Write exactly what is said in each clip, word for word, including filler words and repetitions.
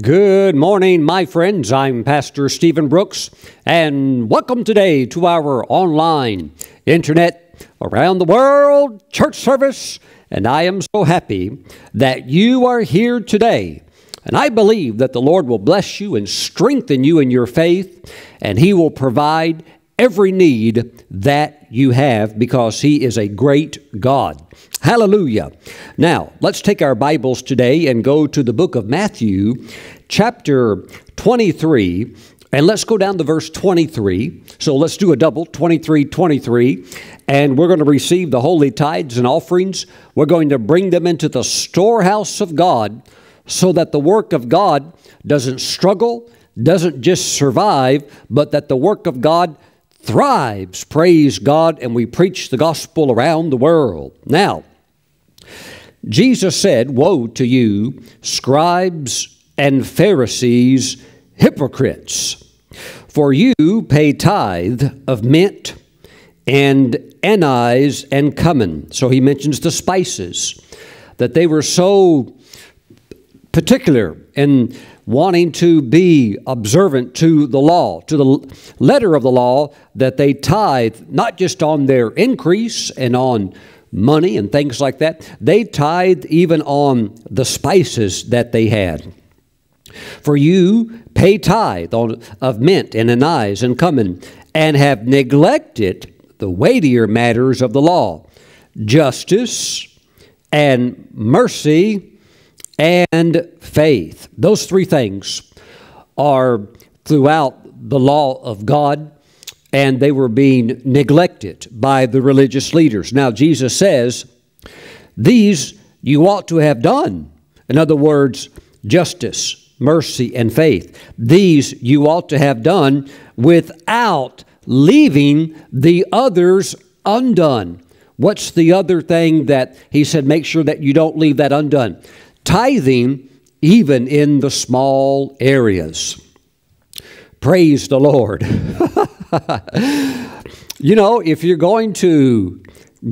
Good morning, my friends. I'm Pastor Stephen Brooks, and welcome today to our online, internet, around the world church service. And I am so happy that you are here today. And I believe that the Lord will bless you and strengthen you in your faith, and He will provide every need that you have because He is a great God. Hallelujah. Now, let's take our Bibles today and go to the book of Matthew, chapter twenty-three, and let's go down to verse twenty-three. So let's do a double, twenty-three, twenty-three, and we're going to receive the holy tithes and offerings. We're going to bring them into the storehouse of God so that the work of God doesn't struggle, doesn't just survive, but that the work of God thrives, praise God, and we preach the gospel around the world. Now, Jesus said, "Woe to you, scribes and Pharisees, hypocrites, for you pay tithe of mint and anise and cumin." So he mentions the spices, that they were so particular in wanting to be observant to the law, to the letter of the law, that they tithe not just on their increase and on money and things like that. They tithe even on the spices that they had. "For you pay tithe on, of mint and anise and cumin, and have neglected the weightier matters of the law, justice and mercy and faith." Those three things are throughout the law of God, and they were being neglected by the religious leaders. Now, Jesus says, these you ought to have done. In other words, justice, mercy, and faith. These you ought to have done without leaving the others undone. What's the other thing that he said? Make sure that you don't leave that undone. Tithing, even in the small areas. Praise the Lord. You know, if you're going to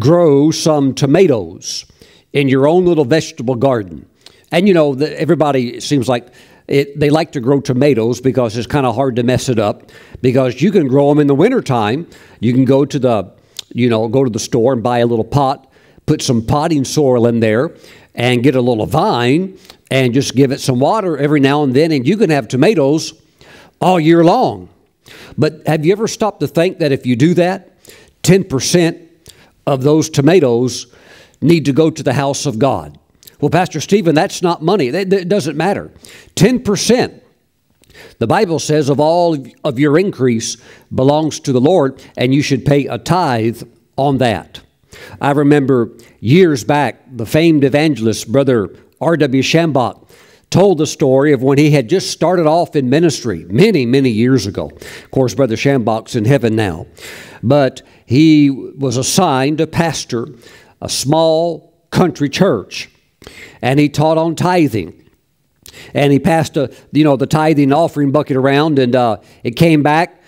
grow some tomatoes in your own little vegetable garden, and you know, the, everybody, it seems like it, they like to grow tomatoes because it's kind of hard to mess it up, because you can grow them in the wintertime. You can go to the, you know, go to the store and buy a little pot, put some potting soil in there, and get a little vine and just give it some water every now and then, and you can have tomatoes all year long. But have you ever stopped to think that if you do that, ten percent of those tomatoes need to go to the house of God? Well, Pastor Stephen, that's not money. That, that doesn't matter. ten percent, the Bible says, of all of your increase belongs to the Lord, and you should pay a tithe on that. I remember years back, the famed evangelist, Brother R W Schambach, told the story of when he had just started off in ministry many, many years ago. Of course, Brother Schambach's in heaven now. But he was assigned to pastor a small country church, and he taught on tithing. And he passed a, you know, the tithing offering bucket around, and uh, it came back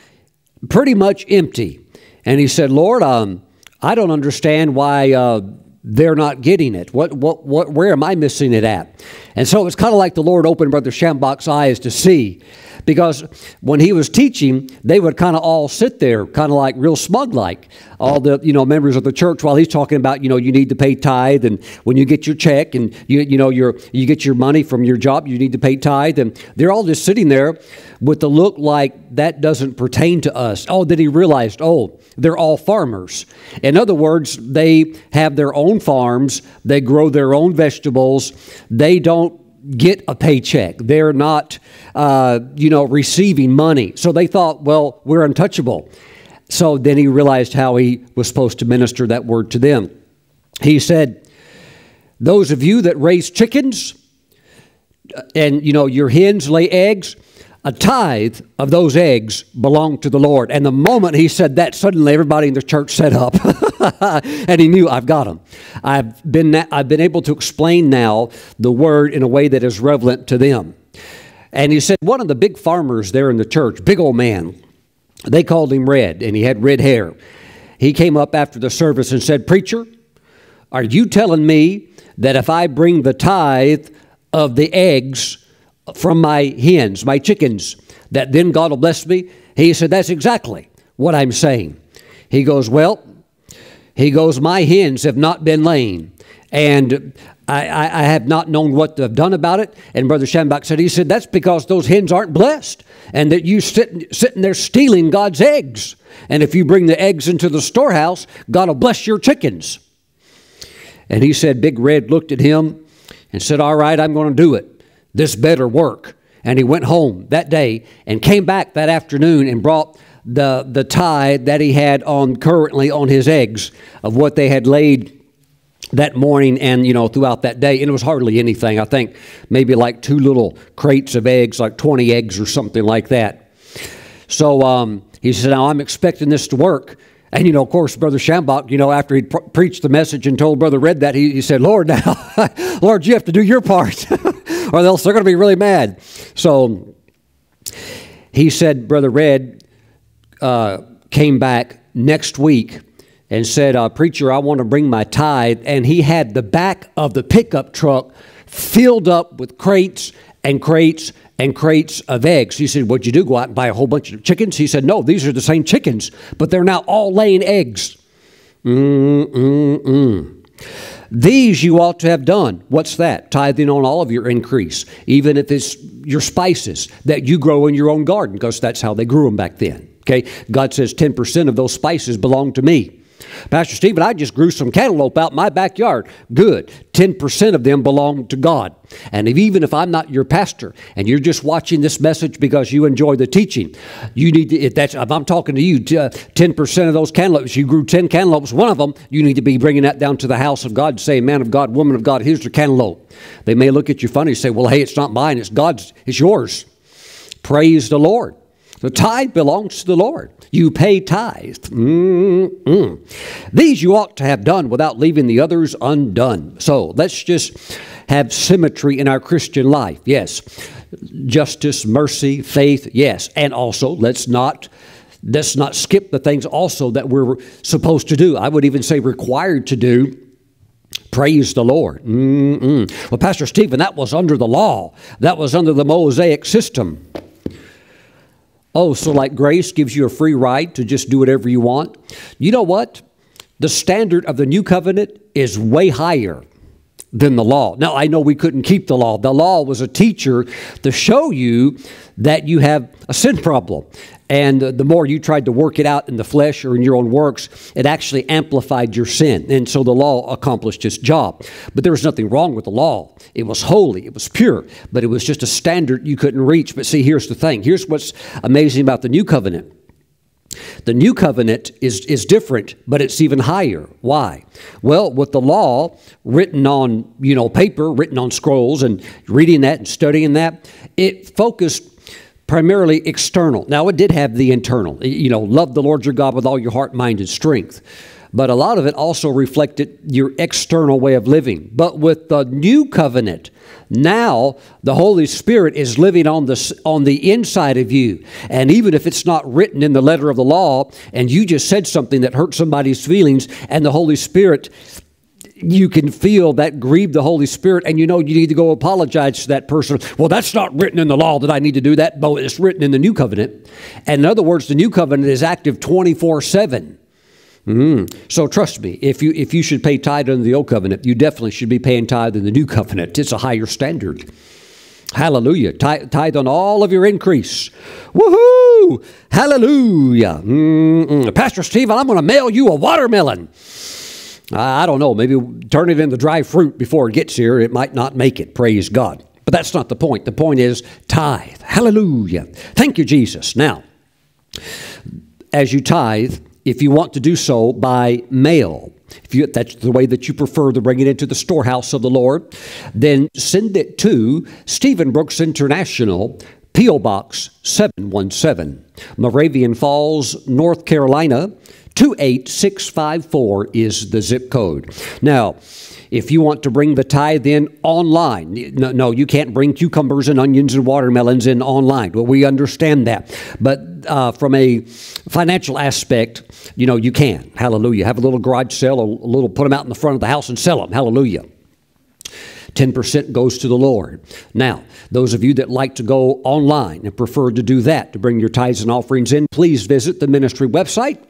pretty much empty. And he said, "Lord, um, I don't understand why uh, they're not getting it. What, what, what, where am I missing it at?" And so it was kind of like the Lord opened Brother Schambach's eyes to see, because when he was teaching, they would kind of all sit there, kind of like real smug-like, all the, you know, members of the church, while he's talking about, you know, you need to pay tithe, and when you get your check and you, you know, your, you get your money from your job, you need to pay tithe. And they're all just sitting there with the look like that doesn't pertain to us. Oh, then he realized, oh, they're all farmers. In other words, they have their own farms, they grow their own vegetables, they don't get a paycheck, they're not, uh, you know, receiving money. So they thought, well, we're untouchable. So then he realized how he was supposed to minister that word to them. He said, "Those of you that raise chickens and, you know, your hens lay eggs, a tithe of those eggs belong to the Lord." And the moment he said that, suddenly everybody in the church set up, and he knew, I've got him. I've been, I've been able to explain now the word in a way that is relevant to them. And he said, one of the big farmers there in the church, big old man, they called him Red, and he had red hair. He came up after the service and said, "Preacher, are you telling me that if I bring the tithe of the eggs from my hens, my chickens, that then God will bless me? He said, that's exactly what I'm saying. He goes, well, he goes, my hens have not been laying, and I, I, I have not known what to have done about it. And Brother Schambach said, he said, that's because those hens aren't blessed, and that you sit, sitting there stealing God's eggs. And if you bring the eggs into the storehouse, God will bless your chickens. And he said, Big Red looked at him and said, all right, I'm going to do it. This better work. And he went home that day and came back that afternoon and brought the, the tithe that he had on currently on his eggs of what they had laid that morning and, you know, throughout that day. And it was hardly anything. I think maybe like two little crates of eggs, like twenty eggs or something like that. So um, he said, now I'm expecting this to work. And, you know, of course, Brother Schambach, you know, after he pre preached the message and told Brother Red that, he, he said, Lord, now, Lord, you have to do your part or else they're going to be really mad. So he said, Brother Red uh, came back next week and said, uh, preacher, I want to bring my tithe. And he had the back of the pickup truck filled up with crates and crates and crates of eggs. He said, what'd you do, go out and buy a whole bunch of chickens? He said, no, these are the same chickens, but they're now all laying eggs. Mm, mm, mm. These you ought to have done. What's that? Tithing on all of your increase, even if it's your spices that you grow in your own garden, because that's how they grew them back then. Okay, God says ten percent of those spices belong to me. Pastor Stephen, I just grew some cantaloupe out in my backyard. Good. ten percent of them belong to God. And if, even if I'm not your pastor and you're just watching this message because you enjoy the teaching, you need to, if, that's, if I'm talking to you, ten percent of those cantaloupes, you grew ten cantaloupes, one of them, you need to be bringing that down to the house of God and say, man of God, woman of God, here's your cantaloupe. They may look at you funny and say, well, hey, it's not mine. It's God's. It's yours. Praise the Lord. The tithe belongs to the Lord. You pay tithe. Mm-mm. These you ought to have done without leaving the others undone. So let's just have symmetry in our Christian life. Yes. Justice, mercy, faith. Yes. And also let's not, let's not skip the things also that we're supposed to do. I would even say required to do. Praise the Lord. Mm-mm. Well, Pastor Stephen, that was under the law. That was under the Mosaic system. Oh, so like grace gives you a free ride to just do whatever you want. You know what? The standard of the new covenant is way higher than the law. Now, I know we couldn't keep the law. The law was a teacher to show you that you have a sin problem. And the more you tried to work it out in the flesh or in your own works, it actually amplified your sin. And so the law accomplished its job. But there was nothing wrong with the law. It was holy. It was pure. But it was just a standard you couldn't reach. But see, here's the thing. Here's what's amazing about the new covenant. The new covenant is, is different, but it's even higher. Why? Well, with the law written on, you know, paper, written on scrolls and reading that and studying that, it focused primarily external. Now, it did have the internal, you know, love the Lord your God with all your heart, mind, and strength. But a lot of it also reflected your external way of living. But with the new covenant, now the Holy Spirit is living on the, on the inside of you. And even if it's not written in the letter of the law, and you just said something that hurt somebody's feelings, and the Holy Spirit, you can feel that grieved the Holy Spirit, and you know you need to go apologize to that person. Well, that's not written in the law that I need to do that, but it's written in the new covenant. And in other words, the new covenant is active twenty-four seven. Mm. So trust me, if you if you should pay tithe under the old covenant, you definitely should be paying tithe in the new covenant. It's a higher standard. Hallelujah. Tithe, tithe on all of your increase. Woohoo! Hallelujah. Mm-mm. Pastor Stephen, I'm going to mail you a watermelon. I, I don't know. Maybe turn it into dry fruit before it gets here. It might not make it. Praise God. But that's not the point. The point is tithe. Hallelujah. Thank you, Jesus. Now, as you tithe, if you want to do so by mail, if you, that's the way that you prefer to bring it into the storehouse of the Lord, then send it to Stephen Brooks International, P O. Box seven one seven, Moravian Falls, North Carolina, two eight six five four is the zip code. Now, if you want to bring the tithe in online, no, no, you can't bring cucumbers and onions and watermelons in online. Well, we understand that. But uh, from a financial aspect, you know, you can. Hallelujah. Have a little garage sale, a little, put them out in the front of the house and sell them. Hallelujah. ten percent goes to the Lord. Now, those of you that like to go online and prefer to do that, to bring your tithes and offerings in, please visit the ministry website,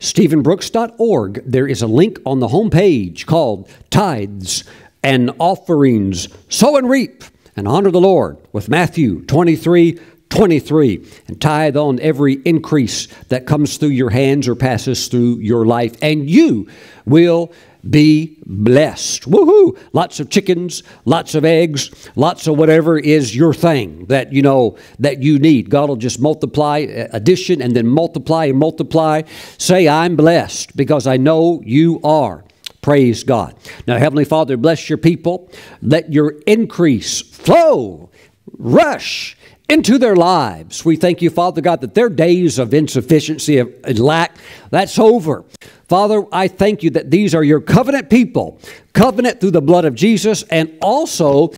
Steven Brooks dot org. There is a link on the homepage called Tithes and Offerings, Sow and Reap, and Honor the Lord with Matthew twenty-three twenty-three, and tithe on every increase that comes through your hands or passes through your life, and you will be blessed. Woohoo! Lots of chickens, lots of eggs, lots of whatever is your thing that you know that you need. God will just multiply, addition, and then multiply and multiply. Say, I'm blessed, because I know you are. Praise God. Now, Heavenly Father, bless your people. Let your increase flow, rush into their lives. We thank you, Father God, that their days of insufficiency and lack, that's over. Father, I thank you that these are your covenant people, covenant through the blood of Jesus, and also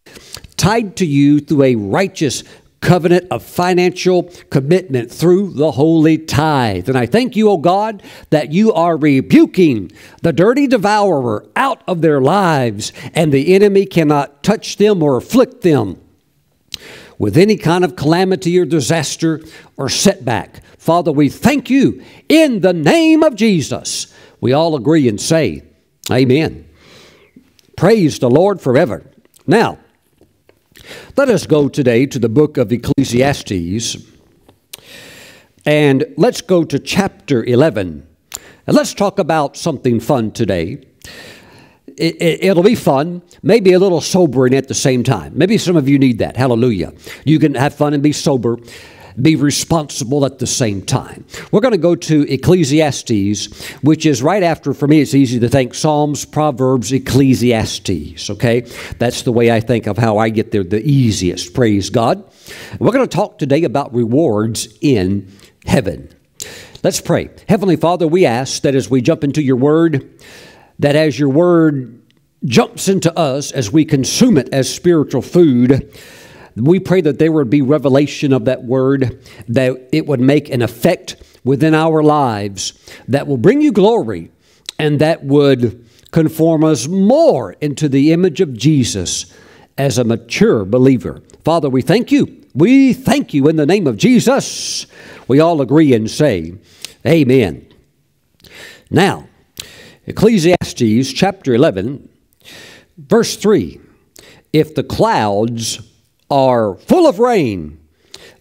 tied to you through a righteous covenant of financial commitment through the holy tithe. And I thank you, O God, that you are rebuking the dirty devourer out of their lives, and the enemy cannot touch them or afflict them with any kind of calamity or disaster or setback. Father, we thank you in the name of Jesus. We all agree and say, amen. Praise the Lord forever. Now, let us go today to the book of Ecclesiastes, and let's go to chapter eleven. And let's talk about something fun today. It, it, it'll be fun, maybe a little sobering at the same time. Maybe some of you need that. Hallelujah. You can have fun and be sober, be responsible at the same time. We're going to go to Ecclesiastes, which is right after, for me, it's easy to think Psalms, Proverbs, Ecclesiastes, okay? That's the way I think of how I get there the easiest, praise God. We're going to talk today about rewards in heaven. Let's pray. Heavenly Father, we ask that as we jump into your word, that as your word jumps into us, as we consume it as spiritual food, we pray that there would be revelation of that word, that it would make an effect within our lives that will bring you glory, and that would conform us more into the image of Jesus as a mature believer. Father, we thank you. We thank you in the name of Jesus. We all agree and say, amen. Now, Ecclesiastes chapter eleven, verse three, if the clouds are full of rain,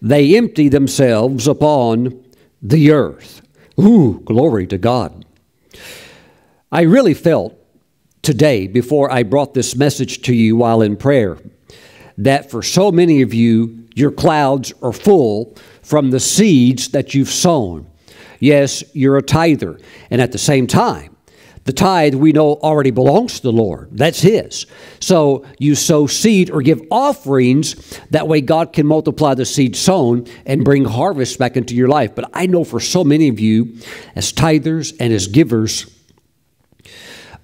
they empty themselves upon the earth. Ooh, glory to God. I really felt today, before I brought this message to you while in prayer, that for so many of you, your clouds are full from the seeds that you've sown. Yes, you're a tither, and at the same time, the tithe, we know, already belongs to the Lord. That's His. So you sow seed or give offerings. That way God can multiply the seed sown and bring harvest back into your life. But I know for so many of you as tithers and as givers,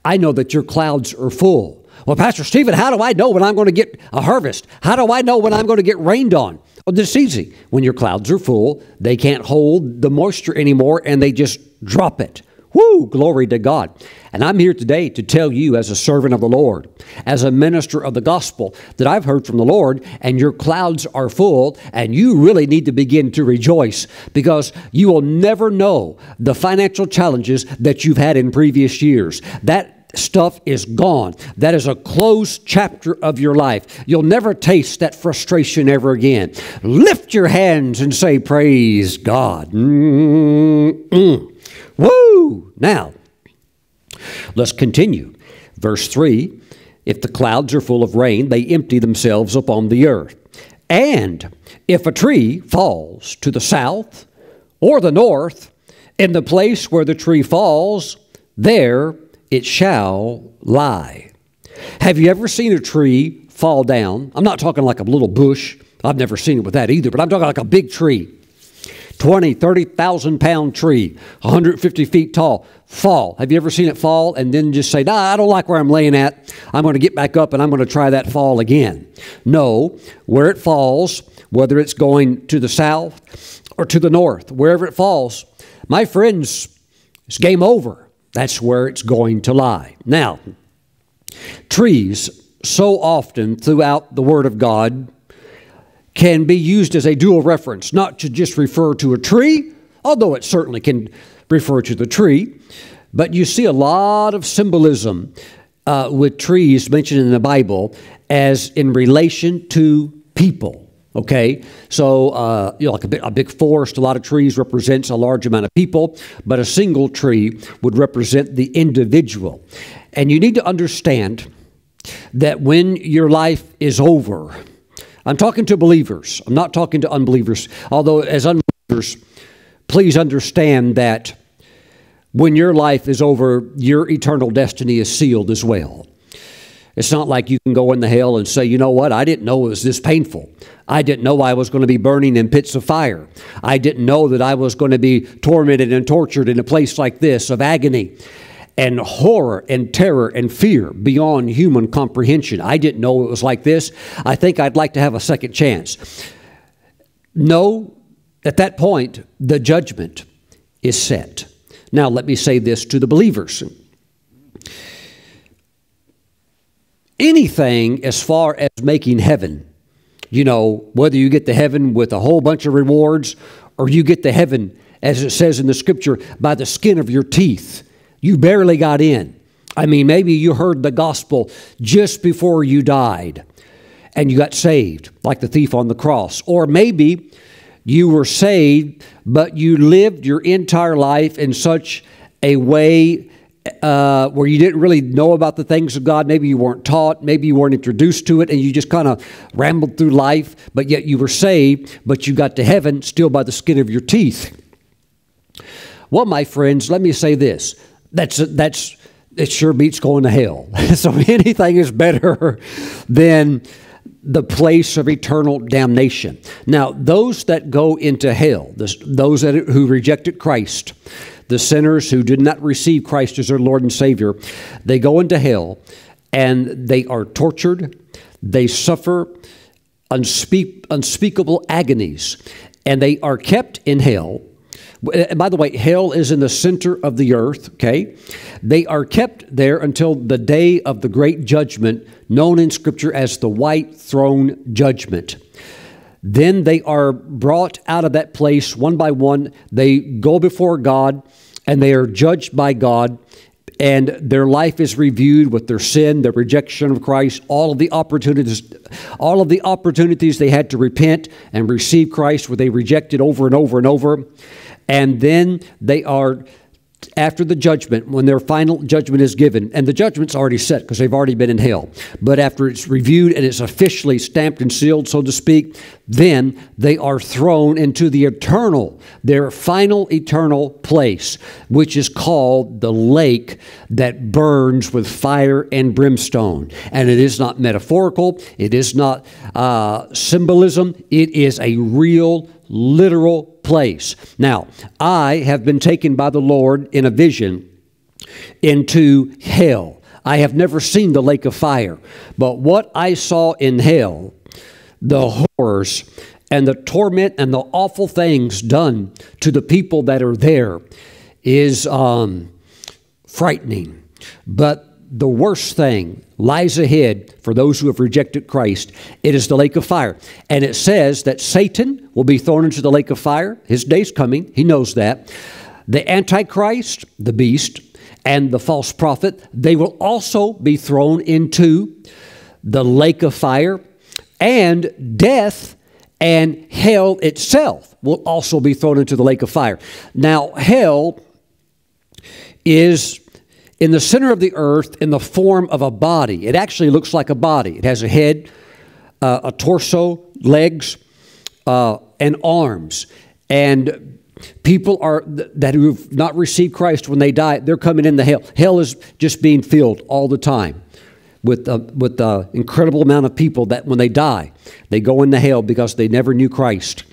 I know that your clouds are full. Well, Pastor Stephen, how do I know when I'm going to get a harvest? How do I know when I'm going to get rained on? Well, this is easy. When your clouds are full, they can't hold the moisture anymore, and they just drop it. Woo, glory to God. And I'm here today to tell you, as a servant of the Lord, as a minister of the gospel, that I've heard from the Lord, and your clouds are full, and you really need to begin to rejoice, because you will never know the financial challenges that you've had in previous years. That stuff is gone. That is a closed chapter of your life. You'll never taste that frustration ever again. Lift your hands and say, praise God. Mm-mm. Woo! Now, let's continue. Verse three, if the clouds are full of rain, they empty themselves upon the earth. And if a tree falls to the south or the north, in the place where the tree falls, there it shall lie. Have you ever seen a tree fall down? I'm not talking like a little bush. I've never seen it with that either, but I'm talking like a big tree. twenty, thirty thousand pound tree, one hundred fifty feet tall, fall. Have you ever seen it fall and then just say, nah, I don't like where I'm laying at. I'm going to get back up and I'm going to try that fall again. No, where it falls, whether it's going to the south or to the north, wherever it falls, my friends, it's game over. That's where it's going to lie. Now, trees so often throughout the Word of God can be used as a dual reference, not to just refer to a tree, although it certainly can refer to the tree, but you see a lot of symbolism uh, with trees mentioned in the Bible as in relation to people. Okay, so uh, you know, like a, big, a big forest, a lot of trees represents a large amount of people, but a single tree would represent the individual. And you need to understand that when your life is over, I'm talking to believers, I'm not talking to unbelievers, although as unbelievers, please understand that when your life is over, your eternal destiny is sealed as well. It's not like you can go into hell and say, you know what, I didn't know it was this painful. I didn't know I was going to be burning in pits of fire. I didn't know that I was going to be tormented and tortured in a place like this of agony and horror and terror and fear beyond human comprehension. I didn't know it was like this. I think I'd like to have a second chance. No, at that point, the judgment is set. Now, let me say this to the believers. Anything as far as making heaven, you know, whether you get to heaven with a whole bunch of rewards or you get to heaven, as it says in the scripture, by the skin of your teeth. You barely got in. I mean, maybe you heard the gospel just before you died and you got saved like the thief on the cross. Or maybe you were saved, but you lived your entire life in such a way Uh, where you didn't really know about the things of God. Maybe you weren't taught, maybe you weren't introduced to it, and you just kind of rambled through life, but yet you were saved, but you got to heaven still by the skin of your teeth. Well, my friends, let me say this. That's, that's, it sure beats going to hell. So anything is better than the place of eternal damnation. Now, those that go into hell, those that, who rejected Christ, the sinners who did not receive Christ as their Lord and Savior, they go into hell and they are tortured. They suffer unspeak, unspeakable agonies, and they are kept in hell. And by the way, hell is in the center of the earth, okay? They are kept there until the day of the great judgment, known in Scripture as the white throne judgment. Then they are brought out of that place one by one. They go before God, and they are judged by God, and their life is reviewed with their sin, their rejection of Christ, all of the opportunities, all of the opportunities they had to repent and receive Christ, where they rejected over and over and over. And then they are, after the judgment, when their final judgment is given, and the judgment's already set because they've already been in hell, but after it's reviewed and it's officially stamped and sealed, so to speak, then they are thrown into the eternal, their final eternal place, which is called the lake that burns with fire and brimstone. And it is not metaphorical. It is not uh, symbolism. It is a real, literal place. Now, I have been taken by the Lord in a vision into hell. I have never seen the lake of fire, but what I saw in hell, the horrors and the torment and the awful things done to the people that are there is um, frightening. But the worst thing lies ahead for those who have rejected Christ. It is the lake of fire. And it says that Satan will be thrown into the lake of fire. His day's coming. He knows that. The Antichrist, the beast, and the false prophet, they will also be thrown into the lake of fire. And death and hell itself will also be thrown into the lake of fire. Now, hell is in the center of the earth in the form of a body. It actually looks like a body. It has a head, uh, a torso, legs, uh, and arms. And people are th that who've not received Christ, when they die, they're coming into hell. Hell is just being filled all the time with uh, with uh, incredible amount of people that when they die, they go into hell because they never knew Christ.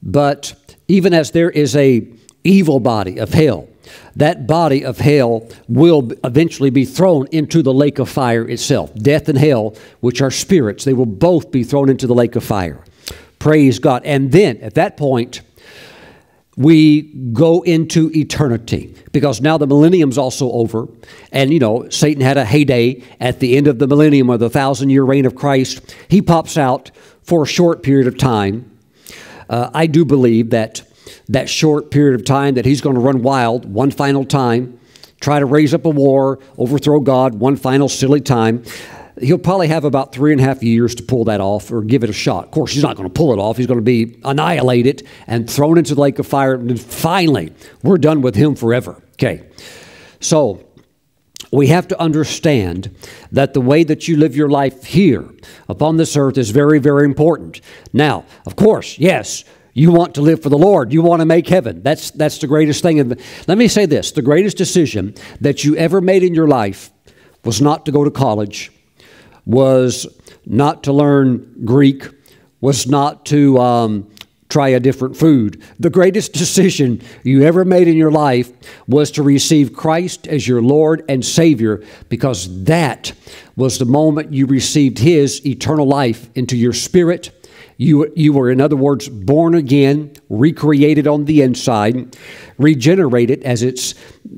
But even as there is a evil body of hell, that body of hell will eventually be thrown into the lake of fire itself. Death and hell, which are spirits, they will both be thrown into the lake of fire. Praise God. And then, at that point, we go into eternity, because now the millennium's also over. And, you know, Satan had a heyday at the end of the millennium or the thousand-year reign of Christ. He pops out for a short period of time. Uh, I do believe that that short period of time that he's going to run wild one final time, try to raise up a war, overthrow God one final silly time. He'll probably have about three and a half years to pull that off or give it a shot. Of course, he's not going to pull it off. He's going to be annihilated and thrown into the lake of fire. And finally, we're done with him forever. Okay. So we have to understand that the way that you live your life here upon this earth is very, very important. Now, of course, yes, you want to live for the Lord. You want to make heaven. That's, that's the greatest thing. And let me say this. The greatest decision that you ever made in your life was not to go to college, was not to learn Greek, was not to um, try a different food. The greatest decision you ever made in your life was to receive Christ as your Lord and Savior, because that was the moment you received His eternal life into your spirit. You, you were, in other words, born again, recreated on the inside, regenerated as it's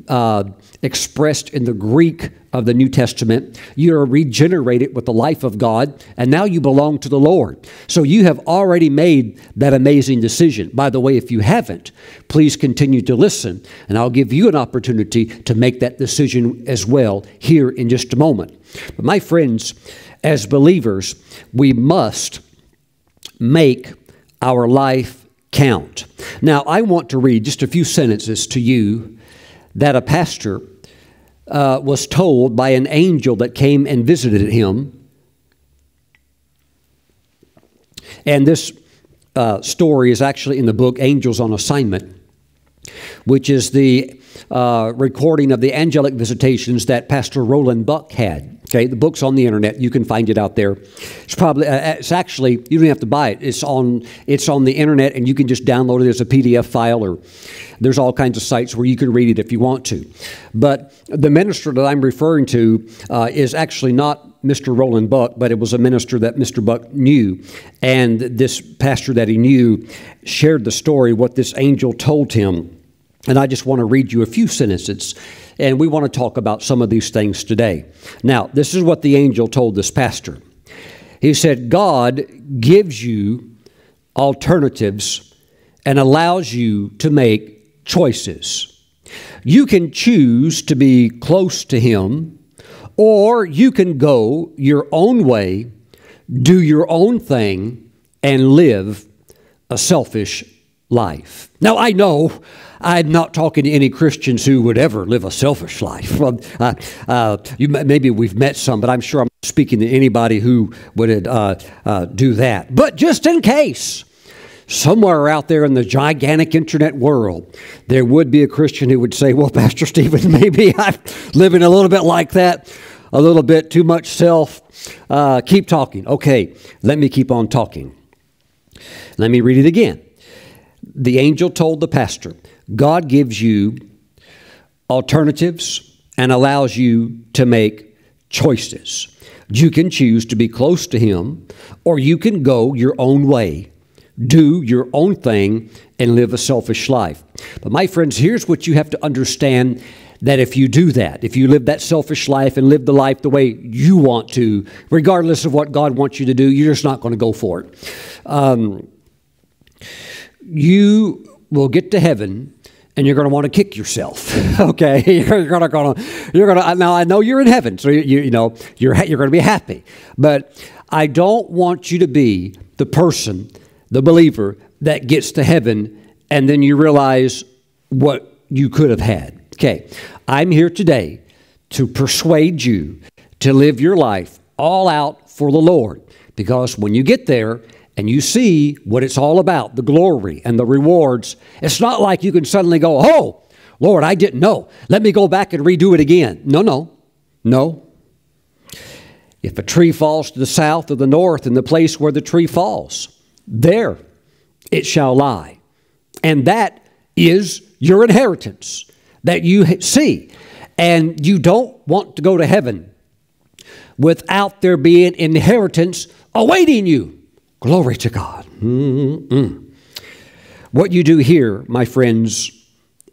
uh, expressed in the Greek of the New Testament. You are regenerated with the life of God, and now you belong to the Lord. So you have already made that amazing decision. By the way, if you haven't, please continue to listen, and I'll give you an opportunity to make that decision as well here in just a moment. But my friends, as believers, we must make our life count. Now, I want to read just a few sentences to you that a pastor Uh, was told by an angel that came and visited him. And this uh, story is actually in the book Angels on Assignment, which is the uh, recording of the angelic visitations that Pastor Roland Buck had. Okay, the book's on the internet. You can find it out there. It's probably, uh, it's actually, you don't have to buy it. It's on, it's on the internet, and you can just download it as a P D F file, or there's all kinds of sites where you can read it if you want to. But the minister that I'm referring to uh, is actually not Mister Roland Buck, but it was a minister that Mister Buck knew. And this pastor that he knew shared the story, what this angel told him. And I just want to read you a few sentences, and we want to talk about some of these things today. Now, this is what the angel told this pastor. He said, God gives you alternatives and allows you to make choices. You can choose to be close to Him, or you can go your own way, do your own thing, and live a selfish life. Now, I know I'm not talking to any Christians who would ever live a selfish life. Well, uh, uh, you, maybe we've met some, but I'm sure I'm not speaking to anybody who would uh, uh, do that. But just in case, somewhere out there in the gigantic internet world, there would be a Christian who would say, well, Pastor Stephen, maybe I'm living a little bit like that, a little bit too much self. Uh, keep talking. Okay, let me keep on talking. Let me read it again. The angel told the pastor, God gives you alternatives and allows you to make choices. You can choose to be close to Him, or you can go your own way, do your own thing, and live a selfish life. But my friends, here's what you have to understand, that if you do that, if you live that selfish life and live the life the way you want to, regardless of what God wants you to do, you're just not going to go for it. Um, you... We'll get to heaven, and you're going to want to kick yourself. Okay, you're going to, going to, you're going to. Now I know you're in heaven, so you, you know you're you're going to be happy. But I don't want you to be the person, the believer, that gets to heaven and then you realize what you could have had. Okay, I'm here today to persuade you to live your life all out for the Lord, because when you get there and you see what it's all about, the glory and the rewards, it's not like you can suddenly go, oh, Lord, I didn't know. Let me go back and redo it again. No, no, no. If a tree falls to the south or the north, in the place where the tree falls, there it shall lie. And that is your inheritance that you see. And you don't want to go to heaven without there being inheritance awaiting you. Glory to God. Mm-mm. What you do here, my friends,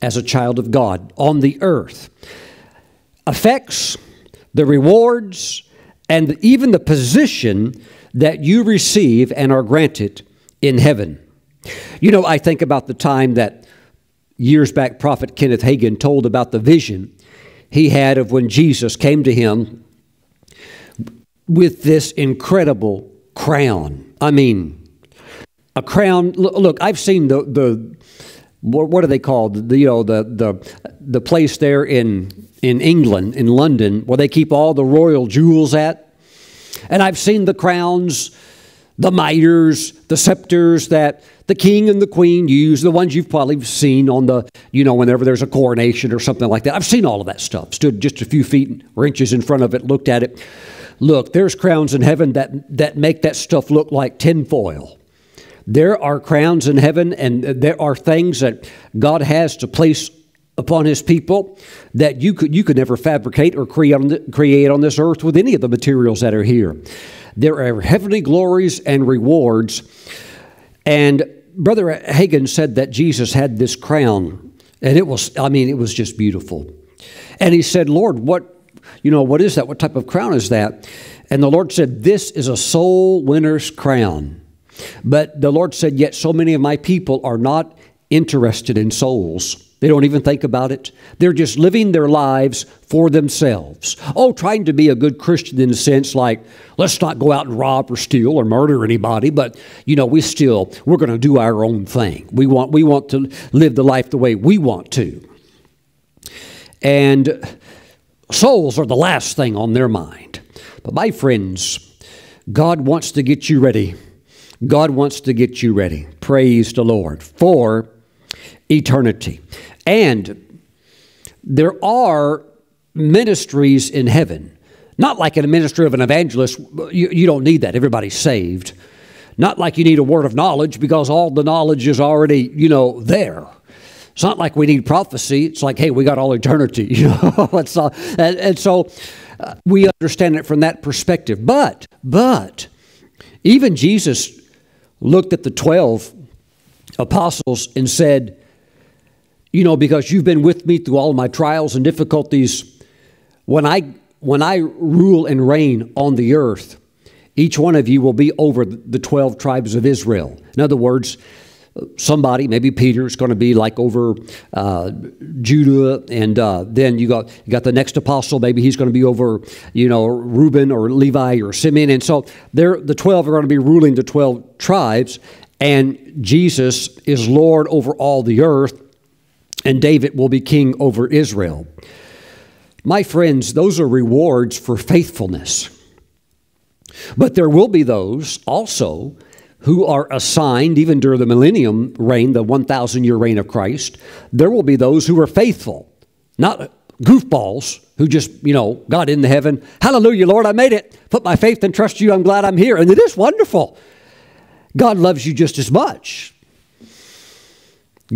as a child of God on the earth affects the rewards and even the position that you receive and are granted in heaven. You know, I think about the time that years back prophet Kenneth Hagin told about the vision he had of when Jesus came to him with this incredible crown. I mean, a crown. Look, I've seen the, the what are they called? The, you know, the, the, the place there in, in England, in London, where they keep all the royal jewels at. And I've seen the crowns, the miters, the scepters that the king and the queen use, the ones you've probably seen on the, you know, whenever there's a coronation or something like that. I've seen all of that stuff, stood just a few feet or inches in front of it, looked at it. Look, there's crowns in heaven that, that make that stuff look like tinfoil. There are crowns in heaven, and there are things that God has to place upon his people that you could, you could never fabricate or create on, the, create on this earth with any of the materials that are here. There are heavenly glories and rewards. And Brother Hagin said that Jesus had this crown, and it was, I mean, it was just beautiful. And he said, Lord, what, you know, what is that? What type of crown is that? And the Lord said, this is a soul winner's crown. But the Lord said, yet so many of my people are not interested in souls. They don't even think about it. They're just living their lives for themselves. Oh, trying to be a good Christian in the sense like, let's not go out and rob or steal or murder anybody, but, you know, we still, we're going to do our own thing. We want, we want to live the life the way we want to. And souls are the last thing on their mind. But my friends, God wants to get you ready. God wants to get you ready. Praise the Lord. For eternity. And there are ministries in heaven, not like in a ministry of an evangelist. You, you don't need that. Everybody's saved. Not like you need a word of knowledge, because all the knowledge is already, you know, there. It's not like we need prophecy. It's like, hey, we got all eternity. You know, it's all, and, and so uh, we understand it from that perspective. But, but even Jesus looked at the twelve apostles and said, you know, because you've been with me through all my trials and difficulties, when I, when I rule and reign on the earth, each one of you will be over the twelve tribes of Israel. In other words, somebody, maybe Peter, is going to be like over uh, Judah, and uh, then you got you got the next apostle. Maybe he's going to be over, you know, Reuben or Levi or Simeon. And so they're, the twelve are going to be ruling the twelve tribes, and Jesus is Lord over all the earth, and David will be king over Israel. My friends, those are rewards for faithfulness. But there will be those also who are assigned, even during the millennium reign, the one thousand year reign of Christ, there will be those who are faithful, not goofballs who just, you know, got into heaven. Hallelujah, Lord, I made it. Put my faith and trust you. I'm glad I'm here. And it is wonderful. God loves you just as much.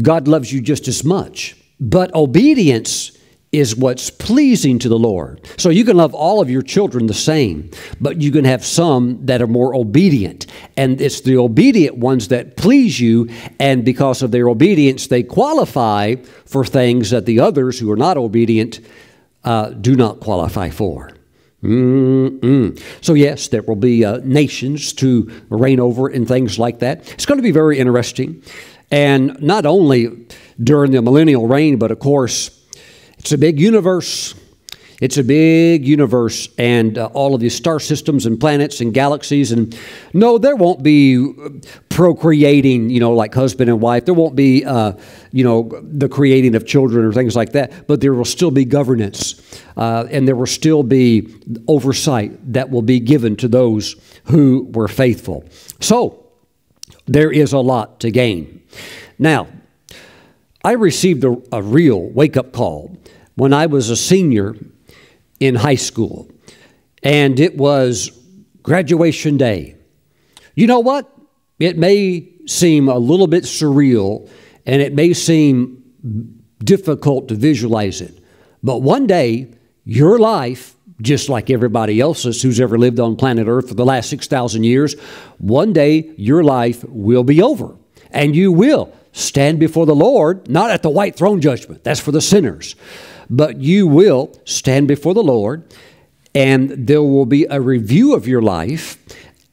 God loves you just as much. But obedience is what's pleasing to the Lord. So you can love all of your children the same, but you can have some that are more obedient. And it's the obedient ones that please you, and because of their obedience, they qualify for things that the others who are not obedient uh, do not qualify for. Mm-mm. So yes, there will be uh, nations to reign over and things like that. It's going to be very interesting. And not only during the millennial reign, but of course, it's a big universe. It's a big universe, and uh, all of these star systems and planets and galaxies. And no, there won't be procreating, you know, like husband and wife. There won't be, uh, you know, the creating of children or things like that. But there will still be governance, uh, and there will still be oversight that will be given to those who were faithful. So there is a lot to gain. Now, I received a, a real wake-up call when I was a senior in high school, and it was graduation day. You know what? It may seem a little bit surreal, and it may seem difficult to visualize it, but one day your life, just like everybody else's who's ever lived on planet Earth for the last six thousand years, one day your life will be over, and you will stand before the Lord, not at the white throne judgment. That's for the sinners. But you will stand before the Lord, and there will be a review of your life.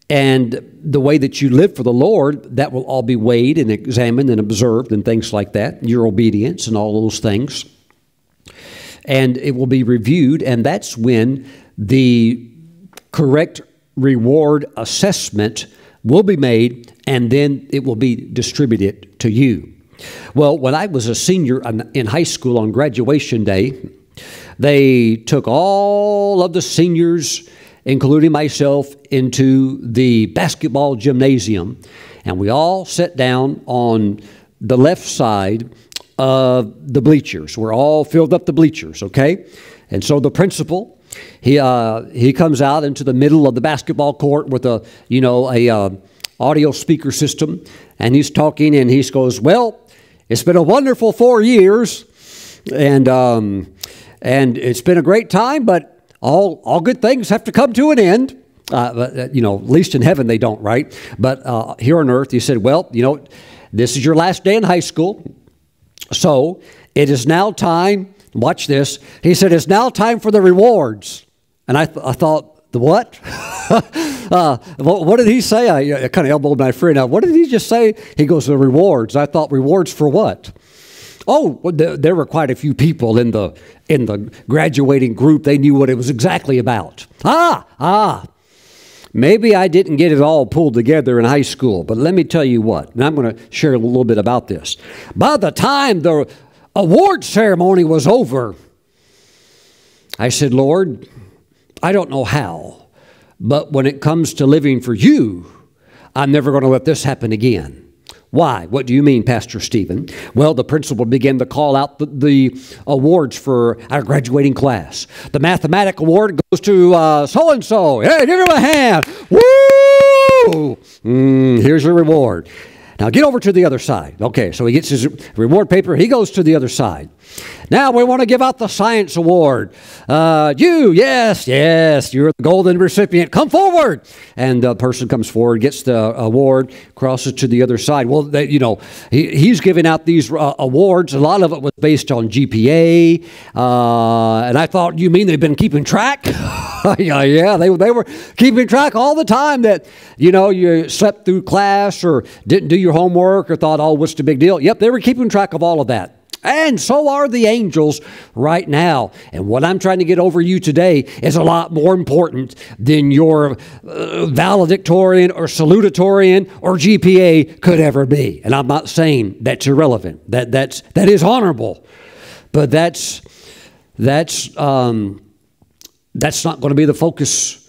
And the way that you live for the Lord, that will all be weighed and examined and observed and things like that, your obedience and all those things. And it will be reviewed, and that's when the correct reward assessment will be made, and then it will be distributed to you. Well, when I was a senior in high school on graduation day, they took all of the seniors, including myself, into the basketball gymnasium, and we all sat down on the left side of the bleachers. We're all filled up the bleachers, okay? And so the principal, he uh, he comes out into the middle of the basketball court with a you know a uh, audio speaker system, and he's talking, and he goes, "Well, it's been a wonderful four years, and um, and it's been a great time, but." All, all good things have to come to an end. Uh, you know, at least in heaven they don't, right? But uh, here on earth, he said, well, you know, this is your last day in high school. So it is now time, watch this. He said, it's now time for the rewards. And I, th I thought, the what? uh, what? What did he say? I, I kind of elbowed my friend out. What did he just say? He goes, the rewards. I thought, rewards for what? Oh, there were quite a few people in the in the graduating group. They knew what it was exactly about. Ah, ah, maybe I didn't get it all pulled together in high school, but let me tell you what, and I'm going to share a little bit about this. By the time the award ceremony was over, I said, Lord, I don't know how, but when it comes to living for you, I'm never going to let this happen again. Why? What do you mean, Pastor Stephen? Well, the principal began to call out the, the awards for our graduating class. The mathematic award goes to uh, so-and-so. Hey, give him a hand. Woo! Mm, here's your reward. Now get over to the other side. Okay, so he gets his reward paper. He goes to the other side. Now we want to give out the science award. Uh, you, yes, yes, you're the golden recipient. Come forward. And the person comes forward, gets the award, crosses to the other side. Well, they, you know, he, he's giving out these uh, awards. A lot of it was based on G P A. Uh, and I thought, you mean they've been keeping track? yeah, yeah, they, they were keeping track all the time that, you know, you slept through class or didn't do your homework or thought, oh, what's the big deal? Yep, they were keeping track of all of that. And so are the angels right now. And what I'm trying to get over you today is a lot more important than your uh, valedictorian or salutatorian or G P A could ever be. And I'm not saying that's irrelevant. That that's that is honorable, but that's that's um, that's not going to be the focus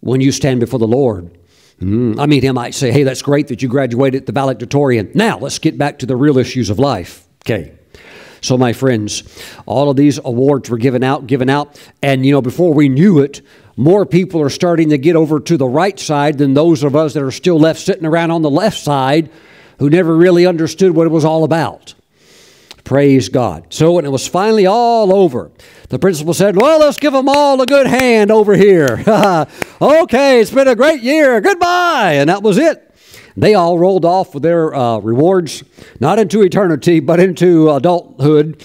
when you stand before the Lord. Mm. I mean, he might say, "Hey, that's great that you graduated the valedictorian. Now let's get back to the real issues of life." Okay. So, my friends, all of these awards were given out, given out. And, you know, before we knew it, more people are starting to get over to the right side than those of us that are still left sitting around on the left side who never really understood what it was all about. Praise God. So when it was finally all over, the principal said, well, let's give them all a good hand over here. Okay, it's been a great year. Goodbye. And that was it. They all rolled off with their uh, rewards, not into eternity, but into adulthood.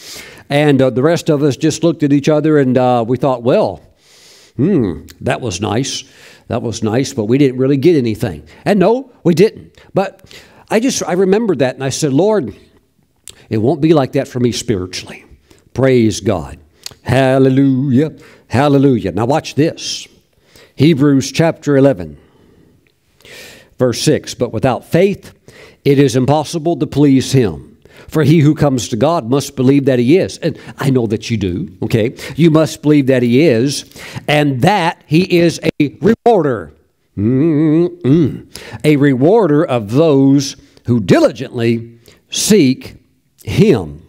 And uh, the rest of us just looked at each other and uh, we thought, well, hmm, that was nice. That was nice, but we didn't really get anything. And no, we didn't. But I just, I remembered that and I said, Lord, it won't be like that for me spiritually. Praise God. Hallelujah. Hallelujah. Now watch this. Hebrews chapter eleven. Verse six, but without faith, it is impossible to please him. For he who comes to God must believe that he is. And I know that you do, okay? You must believe that he is, and that he is a rewarder. Mm-mm. A rewarder of those who diligently seek him.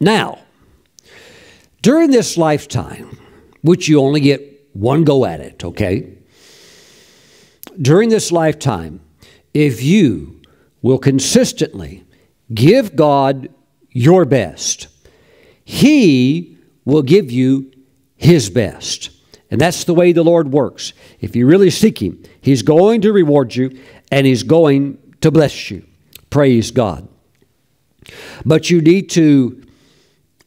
Now, during this lifetime, which you only get one go at it, okay? During this lifetime, if you will consistently give God your best, he will give you his best. And that's the way the Lord works. If you really seek him, he's going to reward you and he's going to bless you. Praise God. But you need to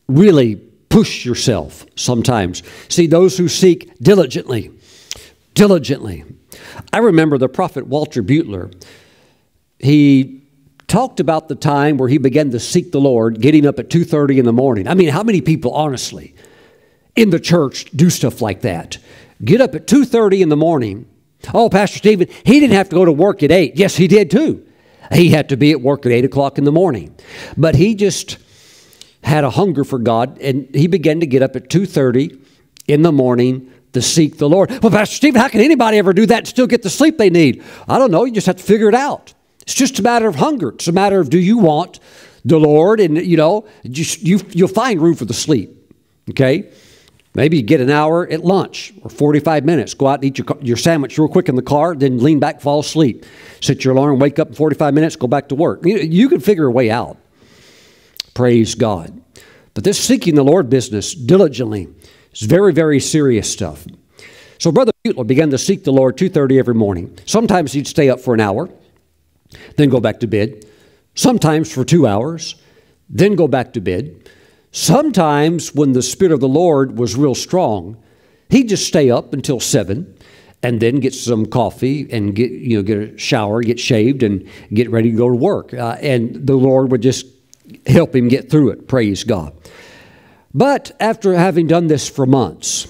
really push yourself sometimes. See, those who seek diligently, diligently. I remember the prophet Walter Beuttler. He talked about the time where he began to seek the Lord, getting up at two thirty in the morning. I mean, how many people, honestly, in the church do stuff like that? Get up at two thirty in the morning. Oh, Pastor Stephen, he didn't have to go to work at eight. Yes, he did too. He had to be at work at eight o'clock in the morning. But he just had a hunger for God, and he began to get up at two thirty in the morning to seek the Lord. Well, Pastor Stephen, how can anybody ever do that and still get the sleep they need? I don't know. You just have to figure it out. It's just a matter of hunger. It's a matter of, do you want the Lord? And, you know, just, you, you'll find room for the sleep, okay? Maybe you get an hour at lunch or forty-five minutes. Go out and eat your, your sandwich real quick in the car, then lean back, fall asleep. Set your alarm, wake up in forty-five minutes, go back to work. You, you can figure a way out. Praise God. But this seeking the Lord business diligently is very, very serious stuff. So Brother Beuttler began to seek the Lord two thirty every morning. Sometimes he'd stay up for an hour, then go back to bed. Sometimes for two hours, then go back to bed. Sometimes when the Spirit of the Lord was real strong, he'd just stay up until seven and then get some coffee and get, you know, get a shower, get shaved, and get ready to go to work. Uh, and the Lord would just help him get through it. Praise God. But after having done this for months,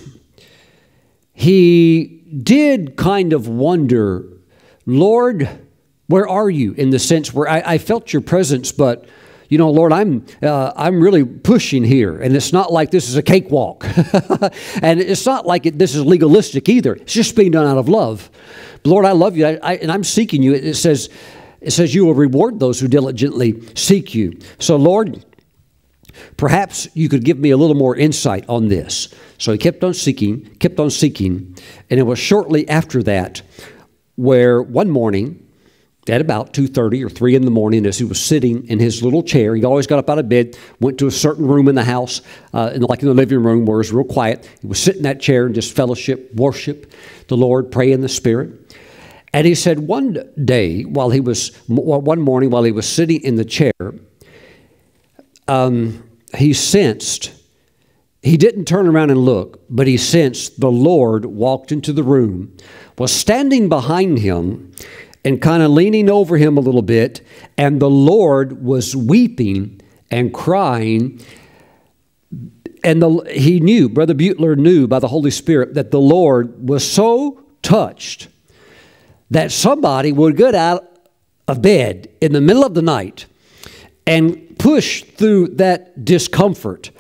he did kind of wonder, Lord, where are you? In the sense where I, I felt your presence, but you know, Lord, I'm uh, I'm really pushing here, and it's not like this is a cakewalk, and it's not like it, this is legalistic either. It's just being done out of love. But Lord, I love you, I, I, and I'm seeking you. It, it says, it says you will reward those who diligently seek you. So, Lord, perhaps you could give me a little more insight on this. So he kept on seeking, kept on seeking, and it was shortly after that where one morning, at about two thirty or three in the morning, as he was sitting in his little chair, he always got up out of bed, went to a certain room in the house, uh, in, like in the living room where it was real quiet. He was sitting in that chair and just fellowship, worship the Lord, pray in the Spirit. And he said one day, while he was, one morning while he was sitting in the chair, um, he sensed, he didn't turn around and look, but he sensed the Lord walked into the room, was standing behind him, and kind of leaning over him a little bit, and the Lord was weeping and crying. And the, he knew, Brother Beuttler knew by the Holy Spirit, that the Lord was so touched that somebody would get out of bed in the middle of the night and push through that discomfort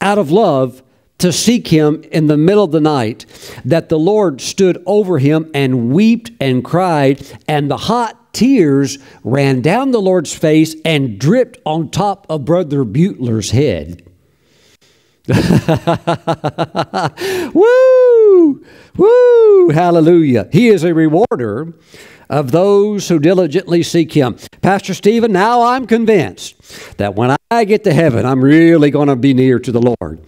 out of love to seek him in the middle of the night, that the Lord stood over him and wept and cried, and the hot tears ran down the Lord's face and dripped on top of Brother Buettler's head. Woo! Woo! Hallelujah. He is a rewarder of those who diligently seek him. Pastor Stephen, now I'm convinced that when I get to heaven, I'm really going to be near to the Lord.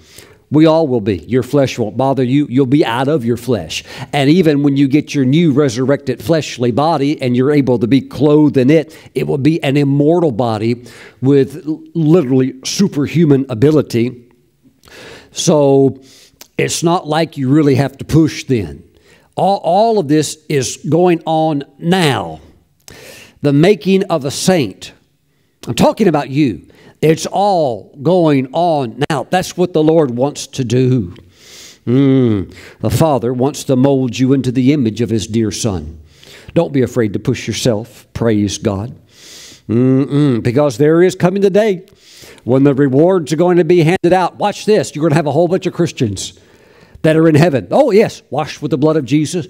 We all will be. Your flesh won't bother you. You'll be out of your flesh. And even when you get your new resurrected fleshly body and you're able to be clothed in it, it will be an immortal body with literally superhuman ability. So it's not like you really have to push then. All, all of this is going on now. The making of a saint. I'm talking about you. It's all going on now. That's what the Lord wants to do. Mm. The Father wants to mold you into the image of his dear Son. Don't be afraid to push yourself. Praise God. Mm-mm. Because there is coming the day when the rewards are going to be handed out. Watch this. You're going to have a whole bunch of Christians that are in heaven. Oh, yes, washed with the blood of Jesus,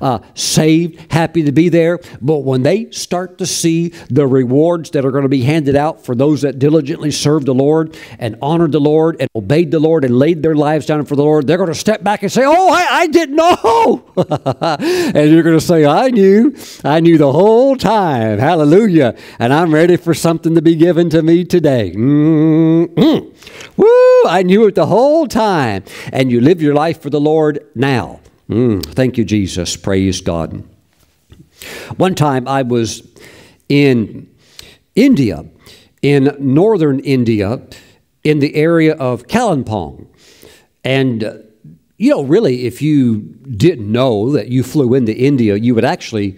uh, saved, happy to be there. But when they start to see the rewards that are going to be handed out for those that diligently served the Lord and honored the Lord and obeyed the Lord and laid their lives down for the Lord, they're going to step back and say, oh, I, I didn't know. And you're going to say, I knew. I knew the whole time. Hallelujah. And I'm ready for something to be given to me today. Mm-hmm. Woo, I knew it the whole time. And you live your life for the Lord now. Mm, thank you, Jesus. Praise God. One time I was in India, in northern India, in the area of Kalimpong. And, uh, you know, really, if you didn't know that you flew into India, you would actually,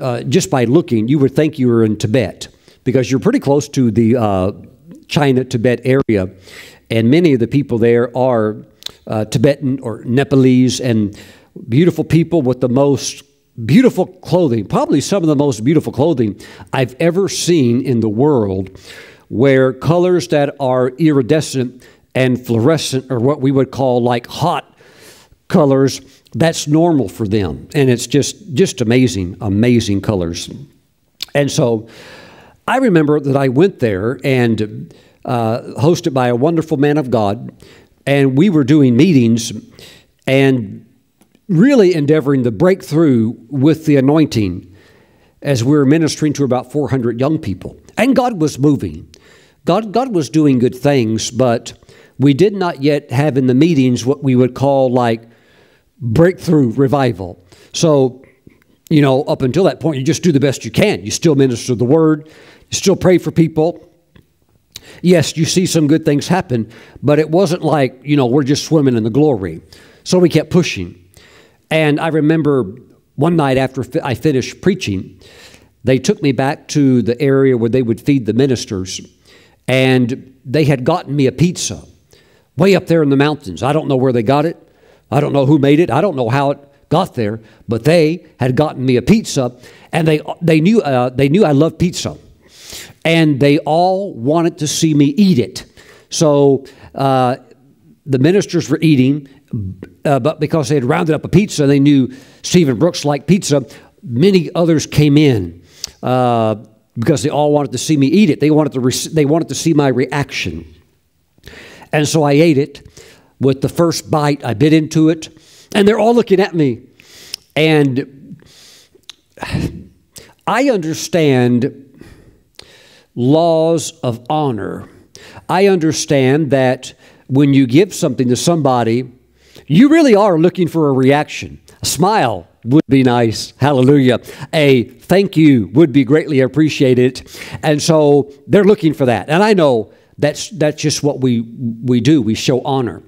uh, just by looking, you would think you were in Tibet, because you're pretty close to the uh, China-Tibet area, and many of the people there are uh, Tibetan or Nepalese, and beautiful people with the most beautiful clothing, probably some of the most beautiful clothing I've ever seen in the world, where colors that are iridescent and fluorescent, or what we would call like hot colors, that's normal for them. And it's just, just amazing, amazing colors. And so I remember that I went there and uh, hosted by a wonderful man of God, and we were doing meetings and really endeavoring to break through with the anointing as we were ministering to about four hundred young people. And God was moving. God, God was doing good things, but we did not yet have in the meetings what we would call like breakthrough revival. So, you know, up until that point, you just do the best you can. You still minister the word. You still pray for people. Yes, you see some good things happen, but it wasn't like, you know, we're just swimming in the glory. So we kept pushing. And I remember one night after I finished preaching, they took me back to the area where they would feed the ministers, and they had gotten me a pizza way up there in the mountains. I don't know where they got it. I don't know who made it. I don't know how it got there, but they had gotten me a pizza, and they, they, knew, uh, they knew I loved pizza, and they all wanted to see me eat it. So uh, the ministers were eating, uh, but because they had rounded up a pizza, they knew Stephen Brooks liked pizza. Many others came in uh, because they all wanted to see me eat it. They wanted to re they wanted to see my reaction. And so I ate it. With the first bite, I bit into it, and they're all looking at me. And I understand laws of honor. I understand that when you give something to somebody, you really are looking for a reaction. A smile would be nice. Hallelujah. A thank you would be greatly appreciated. And so they're looking for that. And I know that's, that's just what we, we do. We show honor.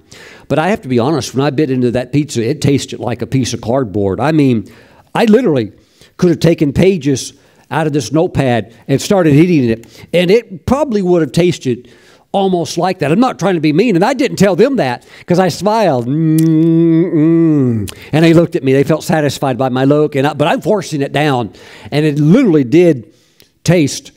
But I have to be honest, when I bit into that pizza, it tasted like a piece of cardboard. I mean, I literally could have taken pages out of this notepad and started eating it. And it probably would have tasted almost like that. I'm not trying to be mean, and I didn't tell them that, because I smiled, mm-mm, and they looked at me. They felt satisfied by my look, and I, but I'm forcing it down, and it literally did taste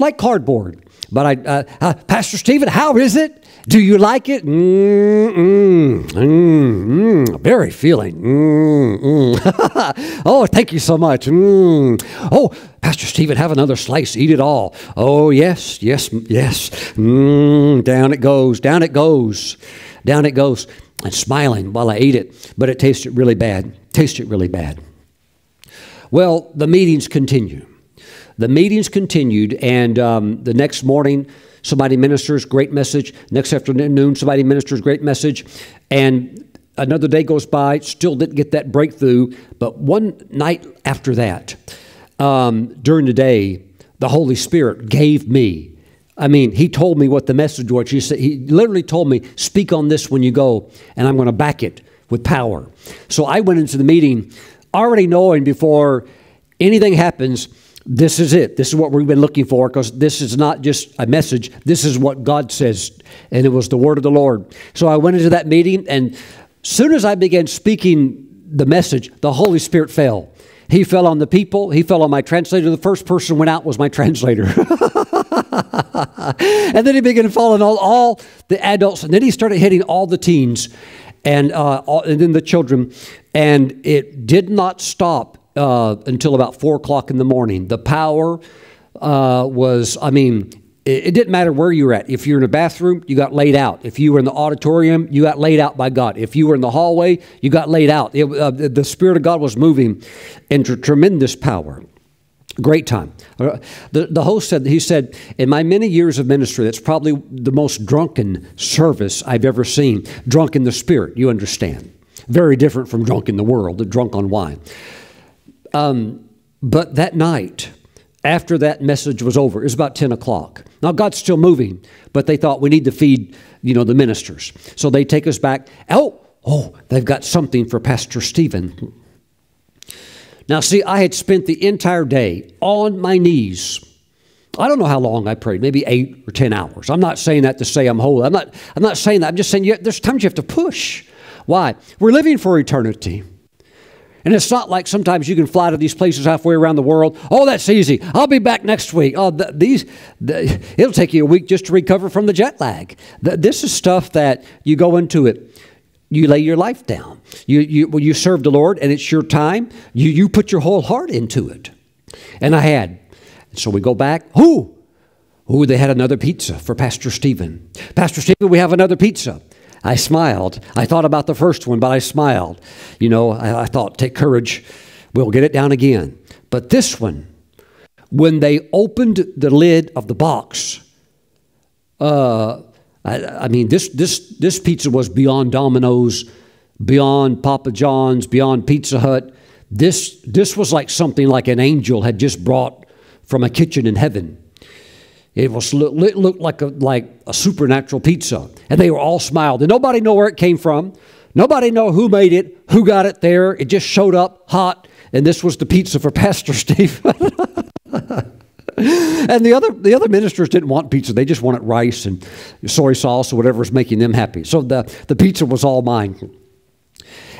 like cardboard. But I, uh, uh, Pastor Stephen, how is it? Do you like it? Mm-mm, mm-mm, very feeling. Mm-mm. Oh, thank you so much. Mm. Oh, Pastor Stephen, have another slice. Eat it all. Oh, yes, yes, yes. Mm, down it goes. Down it goes. Down it goes. And smiling while I ate it. But it tasted really bad. Tasted really bad. Well, the meetings continue. The meetings continued, and um, the next morning, somebody ministers, great message. Next afternoon, somebody ministers, great message. And another day goes by, still didn't get that breakthrough. But one night after that, um, during the day, the Holy Spirit gave me. I mean, he told me what the message was. He, said, he literally told me, speak on this when you go, and I'm going to back it with power. So I went into the meeting already knowing before anything happens, this is it. This is what we've been looking for, because this is not just a message. This is what God says, and it was the word of the Lord. So I went into that meeting, and as soon as I began speaking the message, the Holy Spirit fell. He fell on the people. He fell on my translator. The first person went out was my translator. And then he began to fall on all, all the adults, and then he started hitting all the teens and, uh, all, and then the children, and it did not stop Uh, until about four o'clock in the morning. The power uh, was, I mean, it, it didn't matter where you were at. If you're in a bathroom, you got laid out. If you were in the auditorium, you got laid out by God. If you were in the hallway, you got laid out. It, uh, the Spirit of God was moving into tremendous power. Great time. The, the host said, he said, in my many years of ministry, that's probably the most drunken service I've ever seen. Drunk in the Spirit, you understand. Very different from drunk in the world, drunk on wine. Um, but that night, after that message was over. It was about ten o'clock. Now, God's still moving, but they thought we need to feed, you know, the ministers. So they take us back. Oh, oh, they've got something for Pastor Stephen. Now, see, I had spent the entire day on my knees. I don't know how long I prayed, maybe eight or ten hours. I'm not saying that to say I'm holy. I'm not, I'm not saying that. I'm just saying you, there's times you have to push. Why? We're living for eternity. And it's not like sometimes you can fly to these places halfway around the world. Oh, that's easy. I'll be back next week. Oh, th these, th it'll take you a week just to recover from the jet lag. Th this is stuff that you go into it. You lay your life down. You, you, well, you serve the Lord, and it's your time. You, you put your whole heart into it. And I had. So we go back. Who? Who? They had another pizza for Pastor Stephen. Pastor Stephen, we have another pizza. I smiled. I thought about the first one, but I smiled. You know, I, I thought, take courage. We'll get it down again. But this one, when they opened the lid of the box, uh, I, I mean, this, this, this pizza was beyond Domino's, beyond Papa John's, beyond Pizza Hut. This, this was like something like an angel had just brought from a kitchen in heaven. It was, it looked like a, like a supernatural pizza. And they were all smiled. And nobody knew where it came from. Nobody knew who made it, who got it there. It just showed up hot. And this was the pizza for Pastor Stephen. And the other, the other ministers didn't want pizza. They just wanted rice and soy sauce or whatever was making them happy. So the, the pizza was all mine.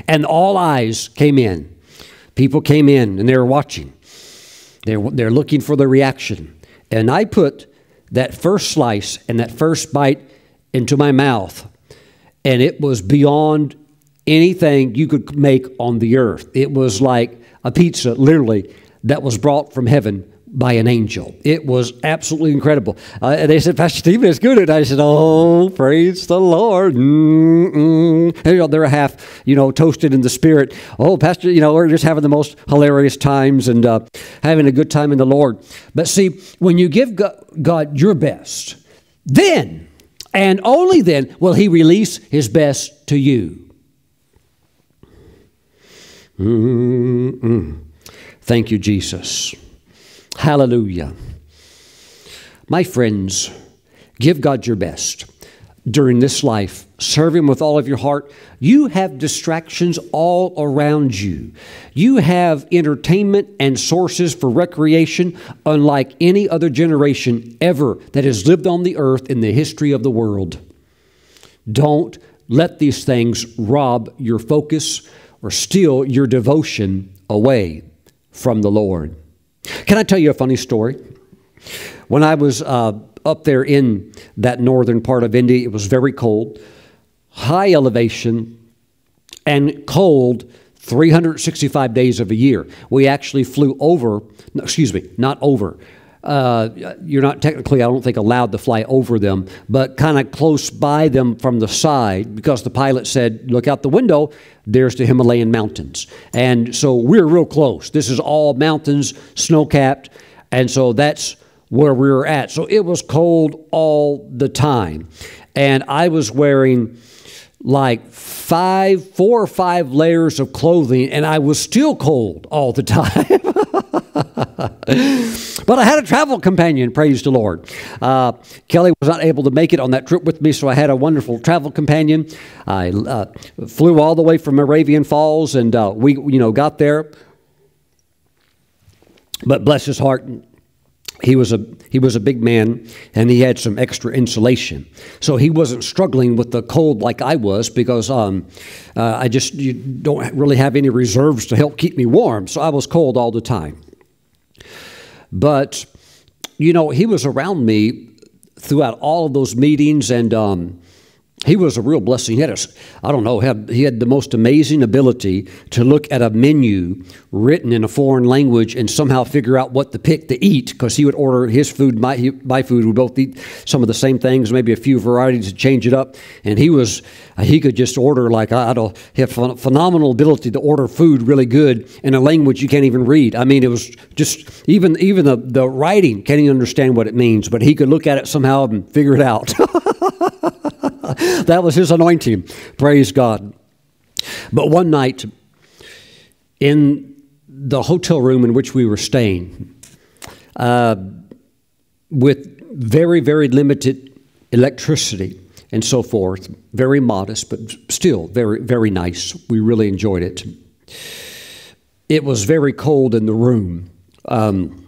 And all eyes came in. People came in and they were watching. They're, they're looking for the reaction. And I put that first slice and that first bite into my mouth, and it was beyond anything you could make on the earth. It was like a pizza, literally, that was brought from heaven by an angel. It was absolutely incredible. Uh, and they said, Pastor Stephen, it's good. And I said, oh, praise the Lord. Mm-mm. You know, they're half, you know, toasted in the spirit. Oh, Pastor, you know, we're just having the most hilarious times and uh, having a good time in the Lord. But see, when you give God your best, then and only then will He release His best to you. Mm-mm. Thank you, Jesus. Hallelujah. My friends, give God your best during this life. Serve Him with all of your heart. You have distractions all around you. You have entertainment and sources for recreation unlike any other generation ever that has lived on the earth in the history of the world. Don't let these things rob your focus or steal your devotion away from the Lord. Can I tell you a funny story? When I was uh, up there in that northern part of India, it was very cold, high elevation, and cold three hundred sixty-five days of a year. We actually flew over, no, excuse me, not over. Uh, you're not technically, I don't think, allowed to fly over them, but kind of close by them from the side because the pilot said, look out the window, there's the Himalayan mountains. And so we're real close. This is all mountains, snow-capped, and so that's where we were at. So it was cold all the time. And I was wearing like five, four or five layers of clothing, and I was still cold all the time. But I had a travel companion, praise the Lord. Uh, Kelly was not able to make it on that trip with me, so I had a wonderful travel companion. I uh, flew all the way from Moravian Falls, and uh, we, you know, got there. But bless his heart, he was a he was a big man, and he had some extra insulation, so he wasn't struggling with the cold like I was because um, uh, I just you don't really have any reserves to help keep me warm, so I was cold all the time. But, you know, he was around me throughout all of those meetings, and um, he was a real blessing. He had, a, I don't know, had, he had the most amazing ability to look at a menu written in a foreign language and somehow figure out what to pick to eat, because he would order his food, my, he, my food. We both eat some of the same things, maybe a few varieties to change it up. And he was, he could just order like, I don't, he had ph phenomenal ability to order food really good in a language you can't even read. I mean, it was just, even, even the, the writing, can't even understand what it means, but he could look at it somehow and figure it out. That was his anointing. Praise God. But one night in the hotel room in which we were staying, uh, with very, very limited electricity and so forth. Very modest, but still very, very nice. We really enjoyed it. It was very cold in the room. Um,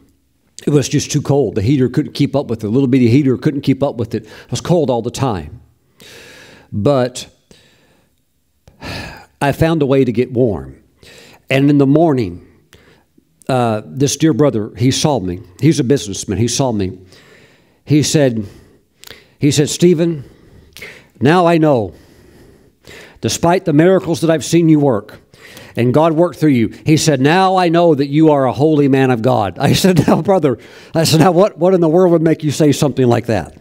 it was just too cold. The heater couldn't keep up with it. The little bitty heater couldn't keep up with it. It was cold all the time. But I found a way to get warm. And in the morning, uh, this dear brother, he saw me. He's a businessman. He saw me. He said, he said, Stephen, now I know, despite the miracles that I've seen you work, and God worked through you. He said, now I know that you are a holy man of God. I said, now, brother, I said, now what, what in the world would make you say something like that?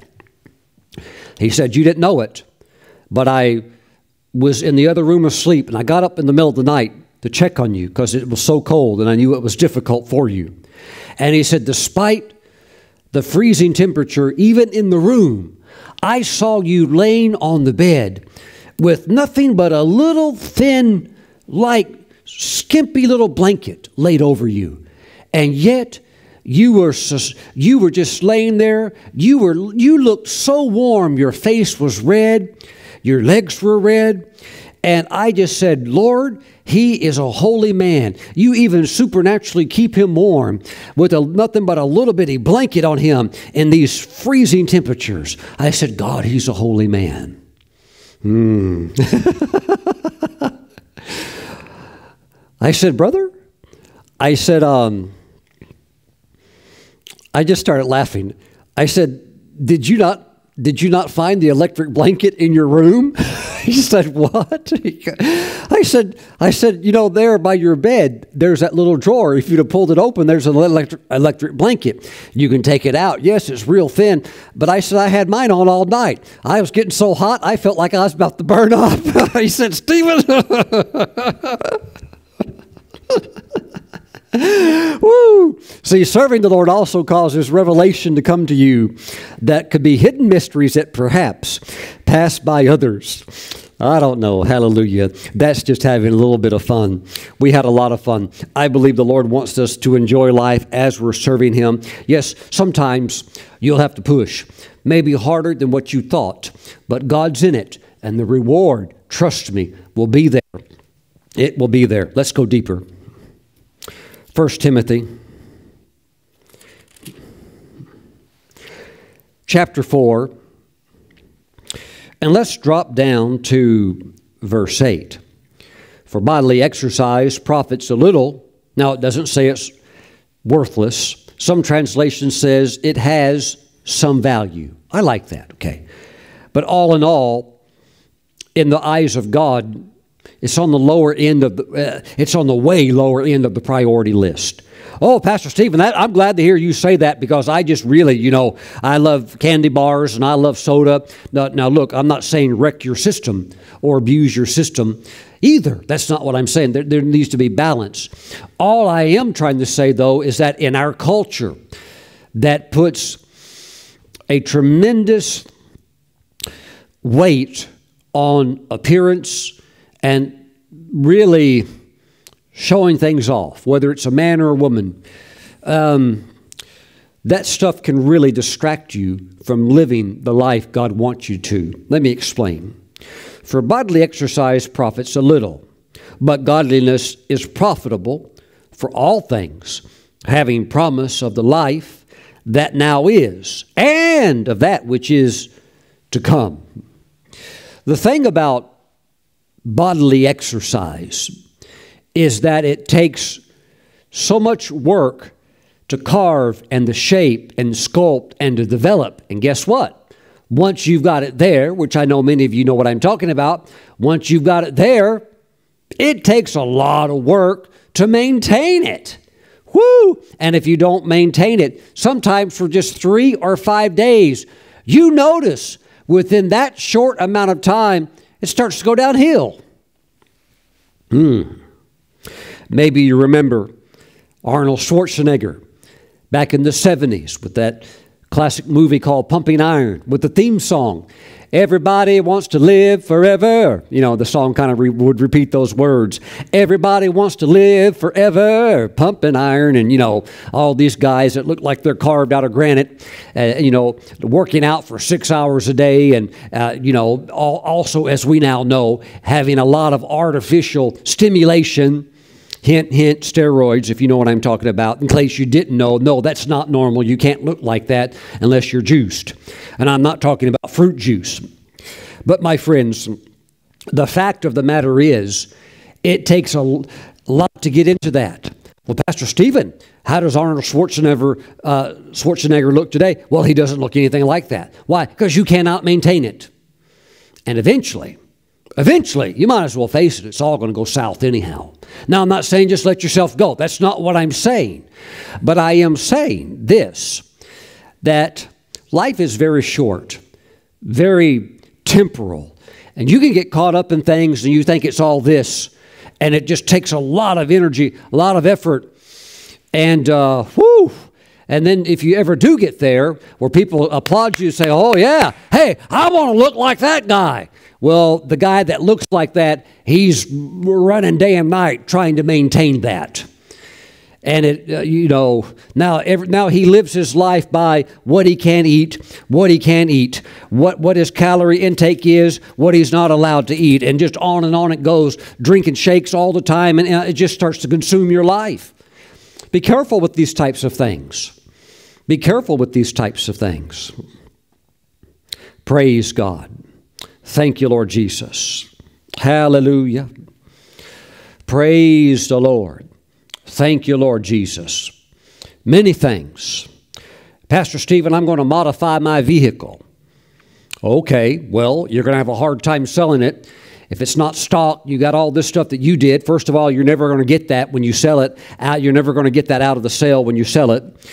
He said, you didn't know it, but I was in the other room asleep, and I got up in the middle of the night to check on you because it was so cold, and I knew it was difficult for you. And he said, despite the freezing temperature, even in the room, I saw you laying on the bed with nothing but a little thin, like skimpy little blanket laid over you, and yet you were you were just laying there. You were you looked so warm. Your face was red, your legs were red, and I just said, Lord, he is a holy man. You even supernaturally keep him warm with a, nothing but a little bitty blanket on him in these freezing temperatures. I said, God, he's a holy man. Hmm. I said, brother, I said, um, I just started laughing. I said, did you not, did you not find the electric blanket in your room? He said, what? I said, I said, you know, there by your bed, there's that little drawer. If you'd have pulled it open, there's an electric, electric blanket. You can take it out. Yes, it's real thin. But I said, I had mine on all night. I was getting so hot, I felt like I was about to burn up. He said, Stephen. Woo! See, serving the Lord also causes revelation to come to you that could be hidden mysteries that perhaps pass by others. I don't know. Hallelujah. That's just having a little bit of fun. We had a lot of fun. I believe the Lord wants us to enjoy life as we're serving Him. Yes, sometimes you'll have to push, maybe harder than what you thought, but God's in it, and the reward, trust me, will be there. It will be there. Let's go deeper. First Timothy chapter four, and let's drop down to verse eight. For bodily exercise profits a little. Now, it doesn't say it's worthless. Some translation says it has some value. I like that, okay. But all in all, in the eyes of God, it's on the lower end of the, uh, it's on the way lower end of the priority list. Oh, Pastor Stephen, that, I'm glad to hear you say that, because I just really, you know, I love candy bars and I love soda. Now, now look, I'm not saying wreck your system or abuse your system either. That's not what I'm saying. There, there needs to be balance. All I am trying to say, though, is that in our culture that puts a tremendous weight on appearance and really showing things off, whether it's a man or a woman, um, that stuff can really distract you from living the life God wants you to. Let me explain. For bodily exercise profits a little, but godliness is profitable for all things, having promise of the life that now is and of that which is to come. The thing about bodily exercise is that it takes so much work to carve and to shape and sculpt and to develop. And guess what? Once you've got it there, which I know many of you know what I'm talking about, once you've got it there, it takes a lot of work to maintain it. Woo! And if you don't maintain it, sometimes for just three or five days, you notice within that short amount of time, it starts to go downhill. Mm. Maybe you remember Arnold Schwarzenegger back in the seventies with that classic movie called Pumping Iron with the theme song. Everybody wants to live forever. You know, the song kind of re would repeat those words. Everybody wants to live forever. Pumping iron and, you know, all these guys that look like they're carved out of granite, uh, you know, working out for six hours a day. And, uh, you know, all, also, as we now know, having a lot of artificial stimulation. Hint, hint, steroids, if you know what I'm talking about. In case you didn't know, no, that's not normal. You can't look like that unless you're juiced. And I'm not talking about fruit juice. But my friends, the fact of the matter is, it takes a lot to get into that. Well, Pastor Stephen, how does Arnold Schwarzenegger, uh, Schwarzenegger look today? Well, he doesn't look anything like that. Why? Because you cannot maintain it. And eventually... Eventually, you might as well face it. It's all going to go south anyhow. Now, I'm not saying just let yourself go. That's not what I'm saying. But I am saying this, that life is very short, very temporal. And you can get caught up in things and you think it's all this. And it just takes a lot of energy, a lot of effort. And, uh, whoo. And then if you ever do get there where people applaud you and say, oh, yeah, hey, I want to look like that guy. Well, the guy that looks like that, he's running day and night trying to maintain that. And, it, uh, you know, now every, now he lives his life by what he can eat, what he can eat, what, what his calorie intake is, what he's not allowed to eat. And just on and on it goes, drinking shakes all the time, and it just starts to consume your life. Be careful with these types of things. Be careful with these types of things. Praise God. Thank you, Lord Jesus. Hallelujah. Praise the Lord. Thank you, Lord Jesus. Many things. Pastor Stephen, I'm going to modify my vehicle. Okay, well, you're going to have a hard time selling it. If it's not stock, you got all this stuff that you did. First of all, you're never going to get that when you sell it. You're never going to get that out of the sale when you sell it.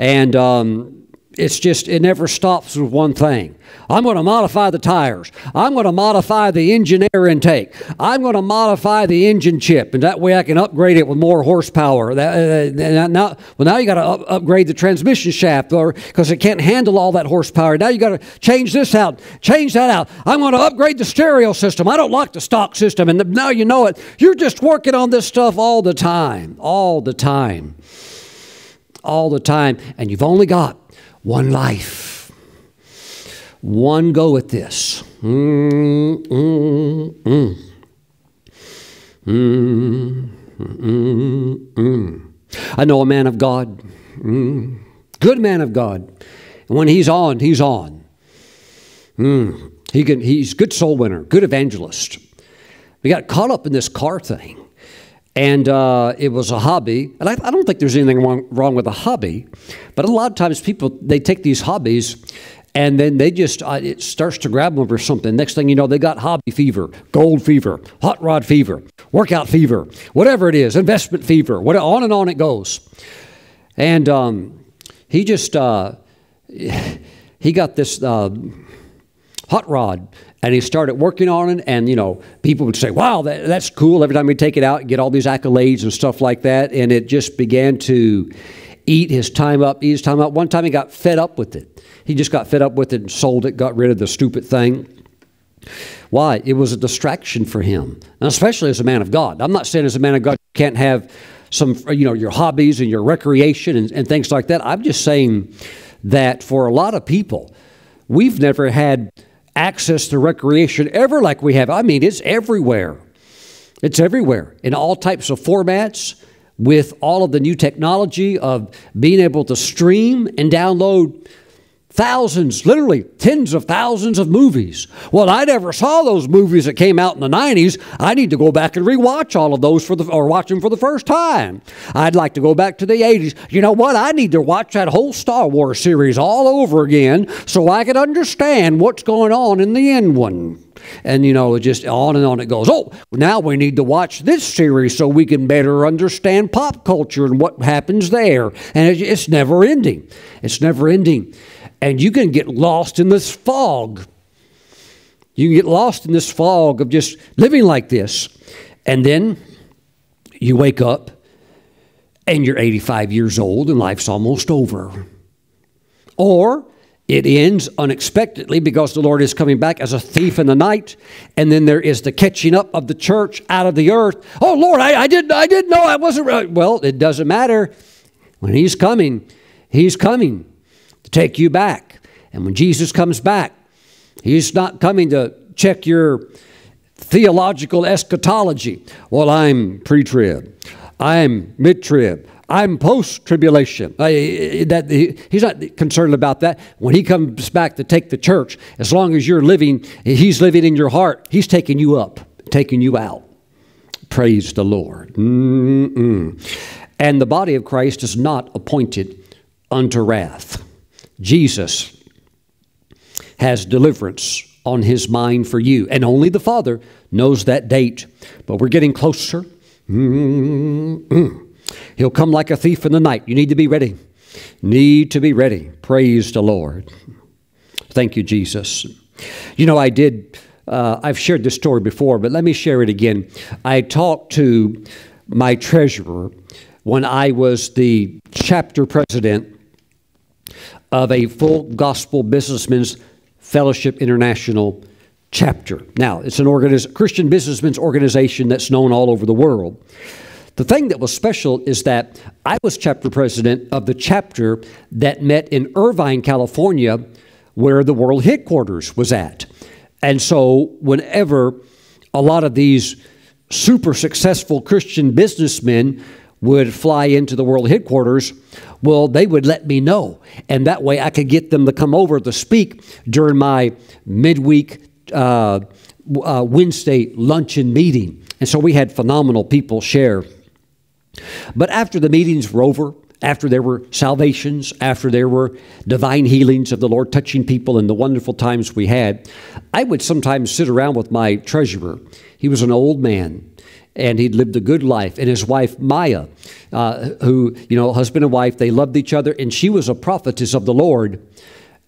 And um, it's just, it never stops with one thing. I'm going to modify the tires. I'm going to modify the engine air intake. I'm going to modify the engine chip. And that way I can upgrade it with more horsepower. That, uh, now, well, now you got to up, upgrade the transmission shaft or because it can't handle all that horsepower. Now you got to change this out, change that out. I'm going to upgrade the stereo system. I don't like the stock system. And the, now you know it. You're just working on this stuff all the time, all the time, all the time. And you've only got one life. One go at this. Mm, mm, mm. Mm, mm, mm. I know a man of God, mm. good man of God. When he's on, he's on. Mm. He can. He's a good soul winner, good evangelist. We got caught up in this car thing, and uh, it was a hobby. And I, I don't think there's anything wrong, wrong with a hobby, but a lot of times people they take these hobbies. And then they just, uh, it starts to grab them for something. Next thing you know, they got hobby fever, gold fever, hot rod fever, workout fever, whatever it is, investment fever, what, on and on it goes. And um, he just, uh, he got this uh, hot rod and he started working on it. And, you know, people would say, wow, that, that's cool. Every time we take it out, get all these accolades and stuff like that. And it just began to eat his time up, eat his time up. One time he got fed up with it. He just got fed up with it and sold it, got rid of the stupid thing. Why? It was a distraction for him, and especially as a man of God. I'm not saying as a man of God you can't have some, you know, your hobbies and your recreation and, and things like that. I'm just saying that for a lot of people, we've never had access to recreation ever like we have. I mean, it's everywhere. It's everywhere in all types of formats. With all of the new technology of being able to stream and download thousands, literally tens of thousands of movies. Well, I never saw those movies that came out in the nineties. I need to go back and rewatch all of those for the, or watch them for the first time. I'd like to go back to the eighties. You know what? I need to watch that whole Star Wars series all over again so I can understand what's going on in the end one. And, you know, just on and on it goes. Oh, now we need to watch this series so we can better understand pop culture and what happens there. And it's never ending. It's never ending. And you can get lost in this fog. You can get lost in this fog of just living like this. And then you wake up and you're eighty-five years old and life's almost over. Or It ends unexpectedly because the Lord is coming back as a thief in the night. And then there is the catching up of the church out of the earth. Oh, Lord, I, I didn't I didn't know I wasn't right. Well, it doesn't matter. When he's coming, he's coming to take you back. And when Jesus comes back, he's not coming to check your theological eschatology. Well, I'm pre-trib. I'm mid-trib. I'm post-tribulation. He's not concerned about that. When he comes back to take the church, as long as you're living, he's living in your heart. He's taking you up, taking you out. Praise the Lord. Mm-mm. And the body of Christ is not appointed unto wrath. Jesus has deliverance on his mind for you. And only the Father knows that date. But we're getting closer. Mm-mm. He'll come like a thief in the night. You need to be ready. Need to be ready. Praise the Lord. Thank you, Jesus. You know, I did, uh, I've shared this story before, but let me share it again. I talked to my treasurer when I was the chapter president of a Full Gospel Businessmen's Fellowship International chapter. Now, it's an organiz- Christian businessmen's organization that's known all over the world. The thing that was special is that I was chapter president of the chapter that met in Irvine, California, where the world headquarters was at. And so whenever a lot of these super successful Christian businessmen would fly into the world headquarters, well, they would let me know. And that way I could get them to come over to speak during my midweek uh, uh, Wednesday luncheon meeting. And so we had phenomenal people share. But after the meetings were over, after there were salvations, after there were divine healings of the Lord touching people and the wonderful times we had, I would sometimes sit around with my treasurer. He was an old man, and he'd lived a good life. And his wife, Maya, uh, who, you know, husband and wife, they loved each other, and she was a prophetess of the Lord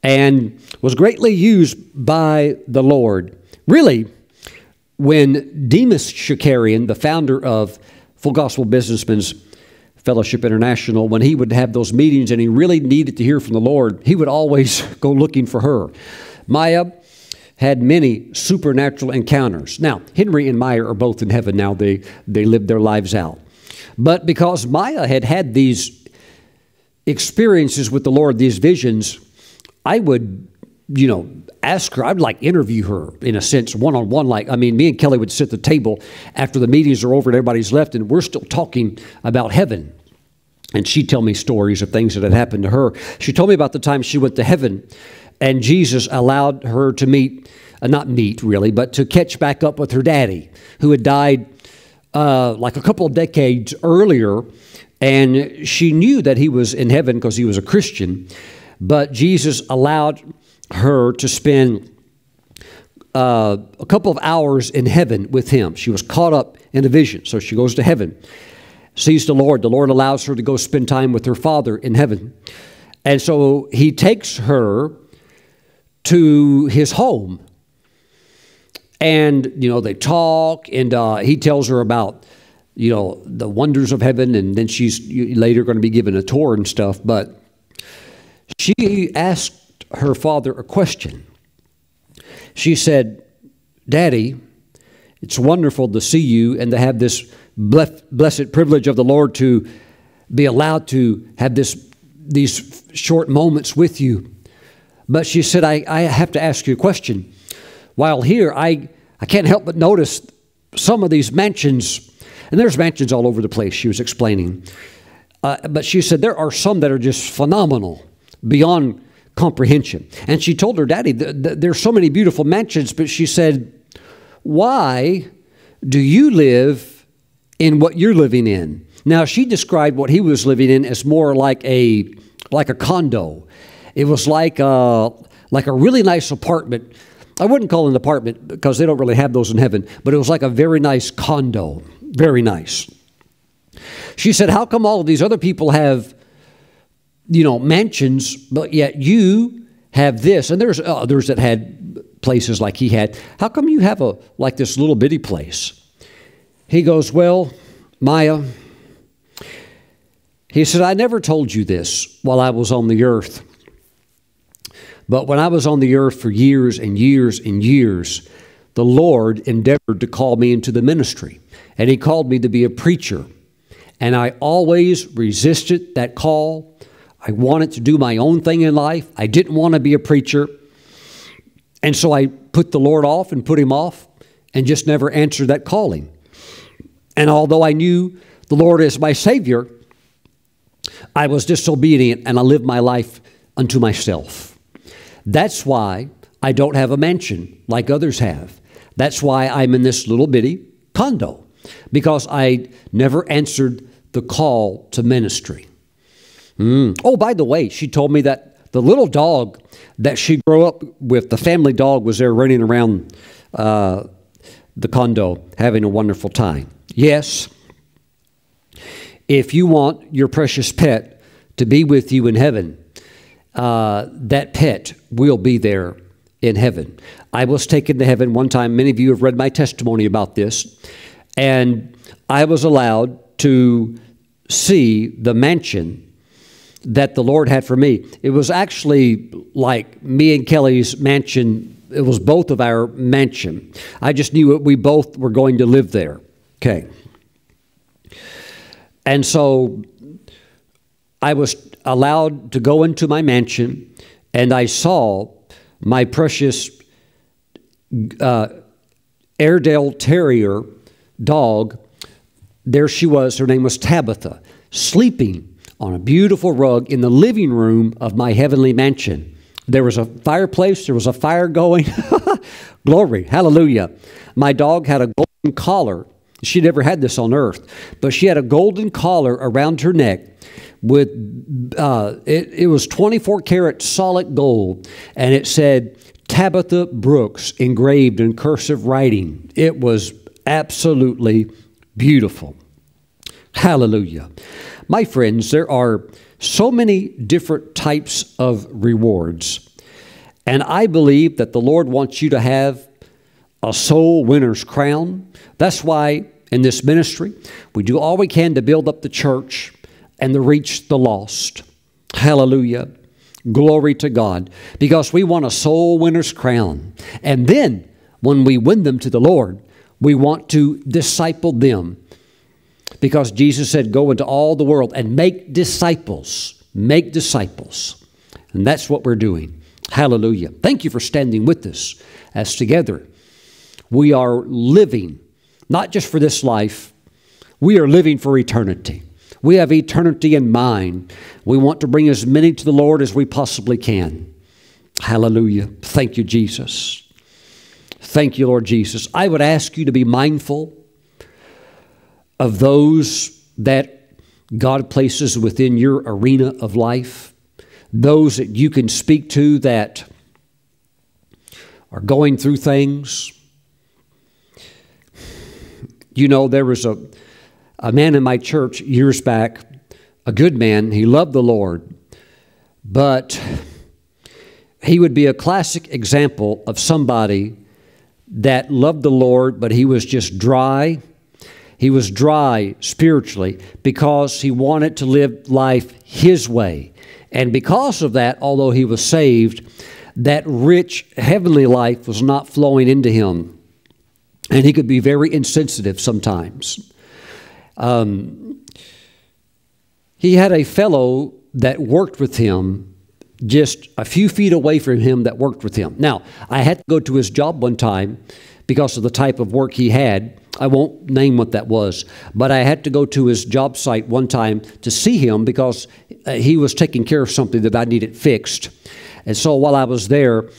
and was greatly used by the Lord. Really, when Demas Shikarian, the founder of Full Gospel Businessmen's Fellowship International, when he would have those meetings and he really needed to hear from the Lord, he would always go looking for her. Maya had many supernatural encounters. Now, Henry and Maya are both in heaven now. They, they lived their lives out. But because Maya had had these experiences with the Lord, these visions, I would, you know, ask her. I'd like interview her in a sense, one-on-one. Like, I mean, me and Kelly would sit at the table after the meetings are over and everybody's left, and we're still talking about heaven. And she'd tell me stories of things that had happened to her. She told me about the time she went to heaven and Jesus allowed her to meet, uh, not meet really, but to catch back up with her daddy, who had died uh, like a couple of decades earlier. And she knew that he was in heaven because he was a Christian, but Jesus allowed her to spend uh, a couple of hours in heaven with him. She was caught up in a vision. So she goes to heaven, sees the Lord. The Lord allows her to go spend time with her Father in heaven. And so he takes her to his home. And, you know, they talk, and uh, he tells her about, you know, the wonders of heaven. And then she's later going to be given a tour and stuff. But she asked her father a question. She said, "Daddy, it's wonderful to see you and to have this blessed privilege of the Lord to be allowed to have this these short moments with you. But," she said, I, I have to ask you a question. While here, I, I can't help but notice some of these mansions, and there's mansions all over the place," she was explaining. Uh, but she said, "there are some that are just phenomenal, beyond comprehension." And she told her daddy, th th there's so many beautiful mansions, but she said, "Why do you live in what you're living in?" Now, she described what he was living in as more like a like a condo. It was like a, like a really nice apartment. I wouldn't call it an apartment because they don't really have those in heaven, but it was like a very nice condo, very nice. She said, "How come all of these other people have, you know, mansions, but yet you have this?" And there's others that had places like he had. "How come you have a like this little bitty place?" He goes, "Well, Maya," he said, "I never told you this while I was on the earth, But when I was on the earth for years and years and years, the Lord endeavored to call me into the ministry, and he called me to be a preacher. And I always resisted that call. I wanted to do my own thing in life. I didn't want to be a preacher. And so I put the Lord off and put him off and just never answered that calling. And although I knew the Lord as my Savior, I was disobedient and I lived my life unto myself. That's why I don't have a mansion like others have. That's why I'm in this little bitty condo, because I never answered the call to ministry. Mm. Oh, by the way, she told me that the little dog that she grew up with, the family dog, was there running around uh, the condo having a wonderful time. Yes, if you want your precious pet to be with you in heaven, uh, that pet will be there in heaven. I was taken to heaven one time. Many of you have read my testimony about this. And I was allowed to see the mansion that the Lord had for me. It was actually like me and Kelly's mansion. It was both of our mansion. I just knew we both were going to live there. Okay. And so I was allowed to go into my mansion, and I saw my precious uh, Airedale Terrier dog. There she was. Her name was Tabitha, sleeping on a beautiful rug in the living room of my heavenly mansion. There was a fireplace. There was a fire going. Glory. Hallelujah. My dog had a golden collar. She never had this on earth, but she had a golden collar around her neck with, uh, it, it was twenty-four karat solid gold, and it said Tabitha Brooks engraved in cursive writing. It was absolutely beautiful. Hallelujah. My friends, there are so many different types of rewards, and I believe that the Lord wants you to have a soul winner's crown. That's why in this ministry, we do all we can to build up the church and to reach the lost. Hallelujah. Glory to God. Because we want a soul winner's crown. And then when we win them to the Lord, we want to disciple them. Because Jesus said, go into all the world and make disciples. Make disciples. And that's what we're doing. Hallelujah. Thank you for standing with us as together we are living, not just for this life, we are living for eternity. We have eternity in mind. We want to bring as many to the Lord as we possibly can. Hallelujah. Thank you, Jesus. Thank you, Lord Jesus. I would ask you to be mindful of those that God places within your arena of life, those that you can speak to that are going through things. You know, there was a, a man in my church years back, a good man. He loved the Lord, but he would be a classic example of somebody that loved the Lord, but he was just dry. He was dry spiritually because he wanted to live life his way. And because of that, although he was saved, that rich heavenly life was not flowing into him. And he could be very insensitive sometimes. Um, he had a fellow that worked with him just a few feet away from him that worked with him. Now, I had to go to his job one time because of the type of work he had. I won't name what that was, but I had to go to his job site one time to see him because he was taking care of something that I needed fixed. And so while I was there,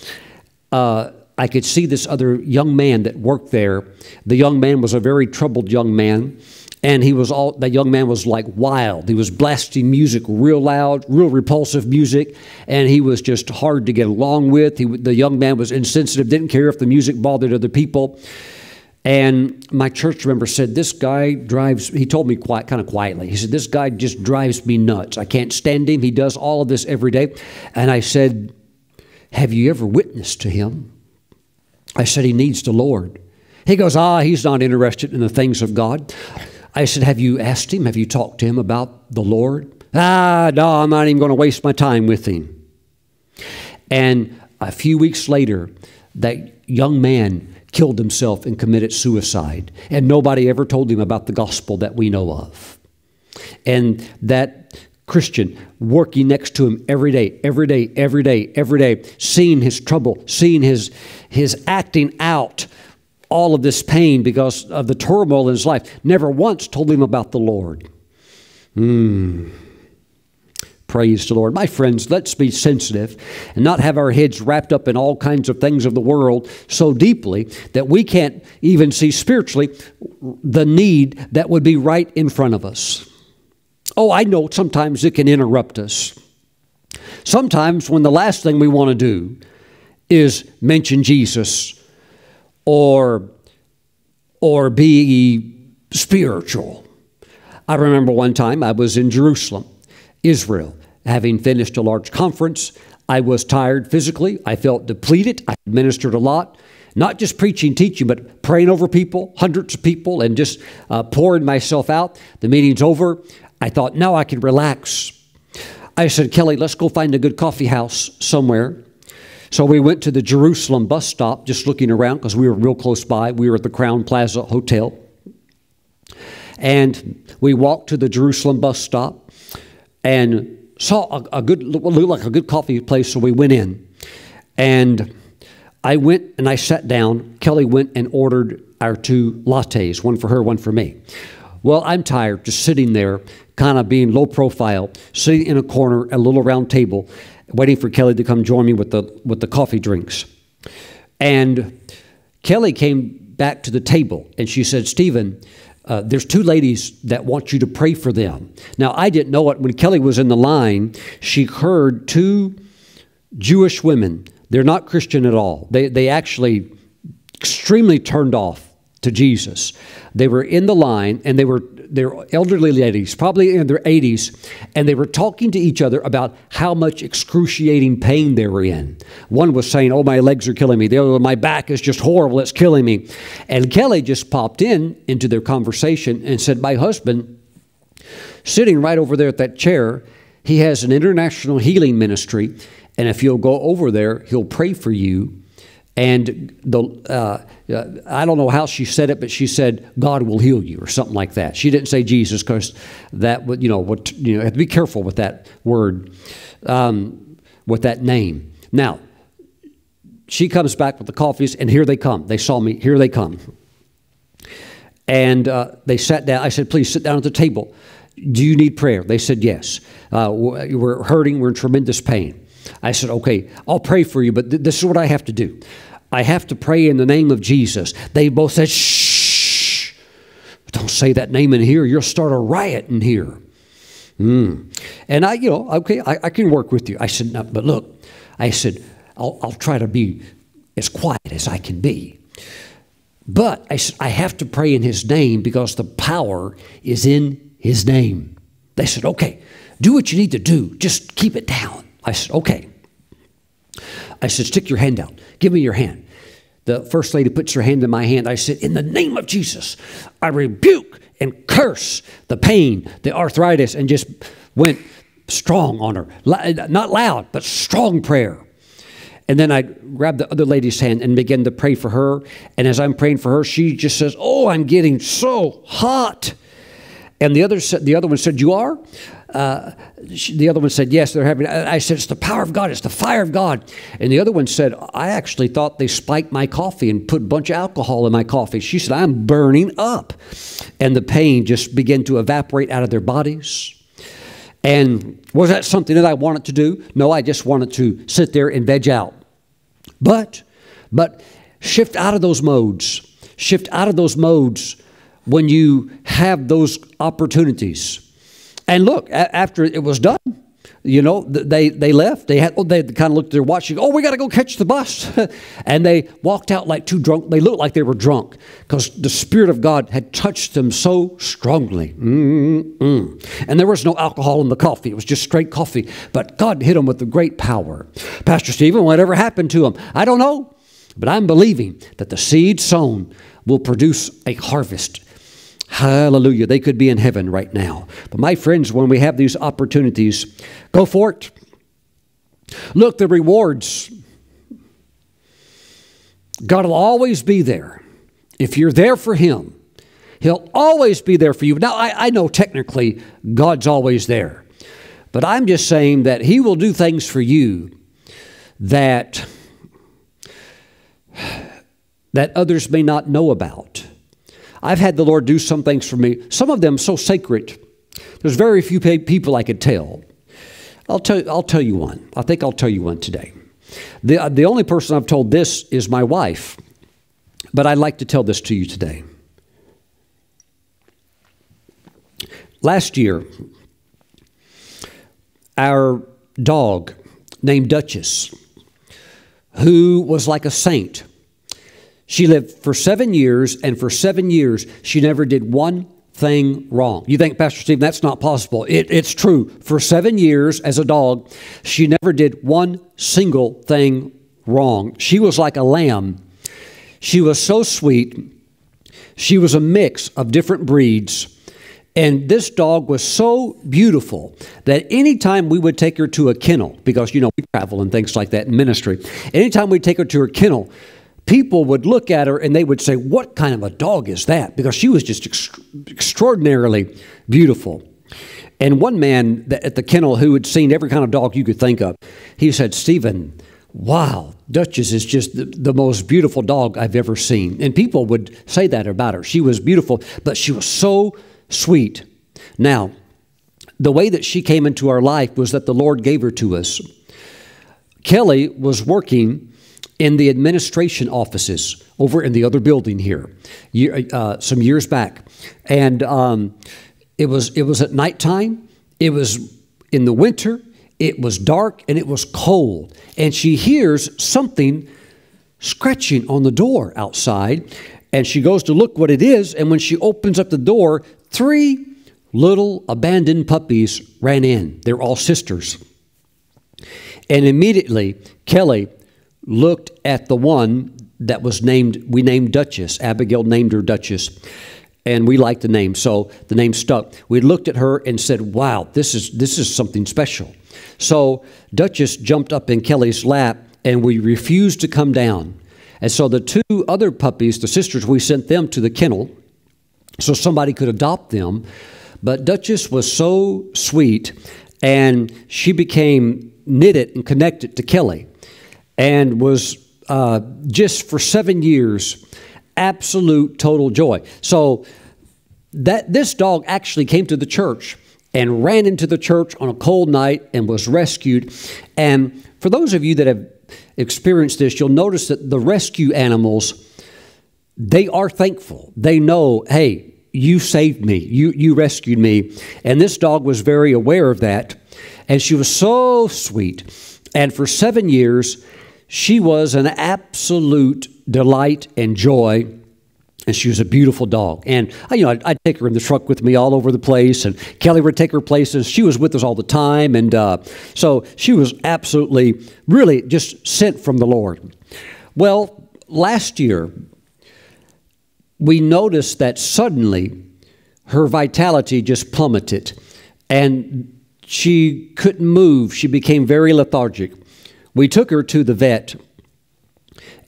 uh, I could see this other young man that worked there. The young man was a very troubled young man, and he was all, that young man was like wild. He was blasting music real loud, real repulsive music, and he was just hard to get along with. He, the young man was insensitive, didn't care if the music bothered other people. And my church member said, this guy drives, he told me quite, kind of quietly, he said, this guy just drives me nuts. I can't stand him. He does all of this every day. And I said, have you ever witnessed to him? I said, he needs the Lord. He goes, ah, he's not interested in the things of God. I said, have you asked him? Have you talked to him about the Lord? Ah, no, I'm not even going to waste my time with him. And A few weeks later, that young man killed himself and committed suicide, and nobody ever told him about the gospel that we know of. And that Christian working next to him every day, every day, every day, every day, seeing his trouble, seeing his, his acting out, all of this pain because of the turmoil in his life, never once told him about the Lord. Mm. Praise the Lord. My friends, let's be sensitive and not have our heads wrapped up in all kinds of things of the world so deeply that we can't even see spiritually the need that would be right in front of us. Oh, I know sometimes it can interrupt us. Sometimes when the last thing we want to do is mention Jesus or, or be spiritual. I remember one time I was in Jerusalem, Israel. Having finished a large conference, I was tired physically. I felt depleted. I ministered a lot, not just preaching, teaching, but praying over people, hundreds of people, and just uh, pouring myself out. The meeting's over. I thought, now I can relax. I said, Kelly, let's go find a good coffee house somewhere. So we went to the Jerusalem bus stop, just looking around because we were real close by. We were at the Crown Plaza Hotel. And we walked to the Jerusalem bus stop and saw a, a good, looked like a good coffee place, so we went in. And I went and I sat down. Kelly went and ordered our two lattes, one for her, one for me. Well, I'm tired just sitting there, kind of being low profile, sitting in a corner at a little round table, waiting for Kelly to come join me with the, with the coffee drinks. And Kelly came back to the table and she said, Stephen, Uh, there's two ladies that want you to pray for them. Now, I didn't know it. When Kelly was in the line, she heard two Jewish women. They're not Christian at all. They, they actually extremely turned off to Jesus. They were in the line, and they were they're elderly ladies, probably in their eighties, and they were talking to each other about how much excruciating pain they were in. One was saying, oh, my legs are killing me. The other, my back is just horrible. It's killing me. And Kelly just popped in into their conversation and said, my husband, sitting right over there at that chair, he has an international healing ministry, and if you'll go over there, he'll pray for you. And the, uh, I don't know how she said it, but she said, God will heal you or something like that. She didn't say Jesus because that would, you know, would, you know, have to be careful with that word, um, with that name. Now, she comes back with the coffees and here they come. They saw me. Here they come. And uh, they sat down. I said, please sit down at the table. Do you need prayer? They said, yes. Uh, we're hurting. We're in tremendous pain. I said, okay, I'll pray for you, but th this is what I have to do. I have to pray in the name of Jesus. They both said, shh, don't say that name in here. You'll start a riot in here. Mm. And I, you know, okay, I, I can work with you. I said, no, but look, I said, I'll, I'll try to be as quiet as I can be. But I said, I have to pray in his name because the power is in his name. They said, okay, do what you need to do. Just keep it down. I said, okay. I said, stick your hand out. Give me your hand. The first lady puts her hand in my hand. I said, in the name of Jesus, I rebuke and curse the pain, the arthritis, and just went strong on her. Not loud, but strong prayer. And then I grabbed the other lady's hand and began to pray for her. And as I'm praying for her, she just says, oh, I'm getting so hot. And the other, the other one said, you are? Uh, the other one said, yes, they're having, I said, it's the power of God. It's the fire of God. And the other one said, I actually thought they spiked my coffee and put a bunch of alcohol in my coffee. She said, I'm burning up. And the pain just began to evaporate out of their bodies. And was that something that I wanted to do? No, I just wanted to sit there and veg out. But, but shift out of those modes, shift out of those modes when you have those opportunities. And look, after it was done, you know, they, they left. They had, oh, they kind of looked at their watch. Oh, we got to go catch the bus. And they walked out like two drunk. They looked like they were drunk because the Spirit of God had touched them so strongly. Mm-mm. And there was no alcohol in the coffee. It was just straight coffee. But God hit them with the great power. Pastor Stephen, whatever happened to them? I don't know. But I'm believing that the seed sown will produce a harvest. Hallelujah. They could be in heaven right now. But my friends, when we have these opportunities, go for it. Look, the rewards God will always be there. If you're there for him, he'll always be there for you. Now, I, I know technically God's always there, but I'm just saying that he will do things for you that, that others may not know about. I've had the Lord do some things for me, some of them so sacred. There's very few people I could tell. I'll tell you, I'll tell you one. I think I'll tell you one today. The, the only person I've told this is my wife, but I'd like to tell this to you today. Last year, our dog named Duchess, who was like a saint, she lived for seven years, and for seven years, she never did one thing wrong. You think, Pastor Steve, that's not possible. It, it's true. For seven years as a dog, she never did one single thing wrong. She was like a lamb. She was so sweet. She was a mix of different breeds. And this dog was so beautiful that anytime we would take her to a kennel, because, you know, we travel and things like that in ministry, anytime we'd take her to her kennel, people would look at her and they would say, what kind of a dog is that? Because she was just ex extraordinarily beautiful. And one man at the kennel who had seen every kind of dog you could think of, he said, Stephen, wow, Duchess is just the, the most beautiful dog I've ever seen. And people would say that about her. She was beautiful, but she was so sweet. Now, the way that she came into our life was that the Lord gave her to us. Kelly was working in the administration offices over in the other building here, uh, some years back. And um, it was, it was at nighttime, it was in the winter, it was dark, and it was cold. And she hears something scratching on the door outside, and she goes to look what it is, and when she opens up the door, three little abandoned puppies ran in. They're all sisters. And immediately, Kelly looked at the one that was named, we named Duchess. Abigail named her Duchess, and we liked the name, so the name stuck. We looked at her and said, wow, this is, this is something special. So Duchess jumped up in Kelly's lap, and we refused to come down. And so the two other puppies, the sisters, we sent them to the kennel so somebody could adopt them. But Duchess was so sweet, and she became knitted and connected to Kelly, and was uh, just for seven years, absolute total joy. So that this dog actually came to the church and ran into the church on a cold night and was rescued. And for those of you that have experienced this, you'll notice that the rescue animals, they are thankful. They know, hey, you saved me. You, you rescued me. And this dog was very aware of that. And she was so sweet. And for seven years, she was an absolute delight and joy, and she was a beautiful dog. And, you know, I'd, I'd take her in the truck with me all over the place, and Kelly would take her places. She was with us all the time, and uh, so she was absolutely, really just sent from the Lord. Well, last year, we noticed that suddenly her vitality just plummeted, and she couldn't move. She became very lethargic. We took her to the vet,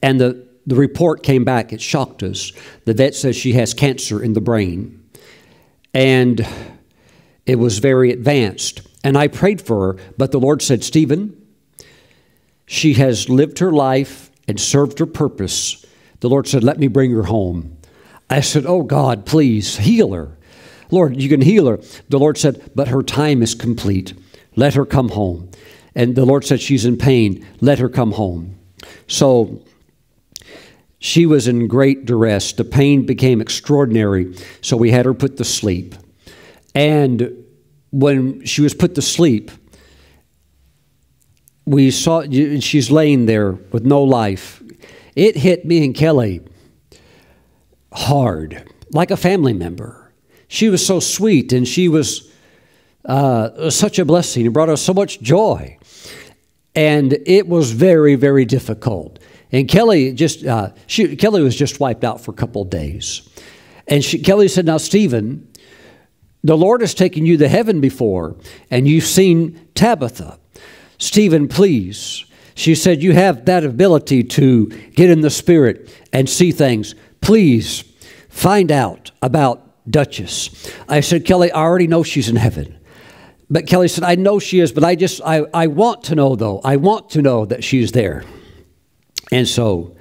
and the, the report came back. It shocked us. The vet says she has cancer in the brain, and it was very advanced. And I prayed for her, but the Lord said, Stephen, she has lived her life and served her purpose. The Lord said, let me bring her home. I said, oh, God, please heal her. Lord, you can heal her. The Lord said, but her time is complete. Let her come home. And the Lord said, she's in pain. Let her come home. So she was in great duress. The pain became extraordinary. So we had her put to sleep. And when she was put to sleep, we saw she's laying there with no life. It hit me and Kelly hard, like a family member. She was so sweet, and she was uh, such a blessing. It brought us so much joy. And it was very, very difficult. And Kelly just, uh, she, Kelly was just wiped out for a couple of days. And she, Kelly said, now, Stephen, the Lord has taken you to heaven before, and you've seen Tabitha. Stephen, please, She said, you have that ability to get in the spirit and see things. Please find out about Duchess. I said, Kelly, I already know she's in heaven. But Kelly said, I know she is, but I just, I, I want to know though. I want to know that she's there. And so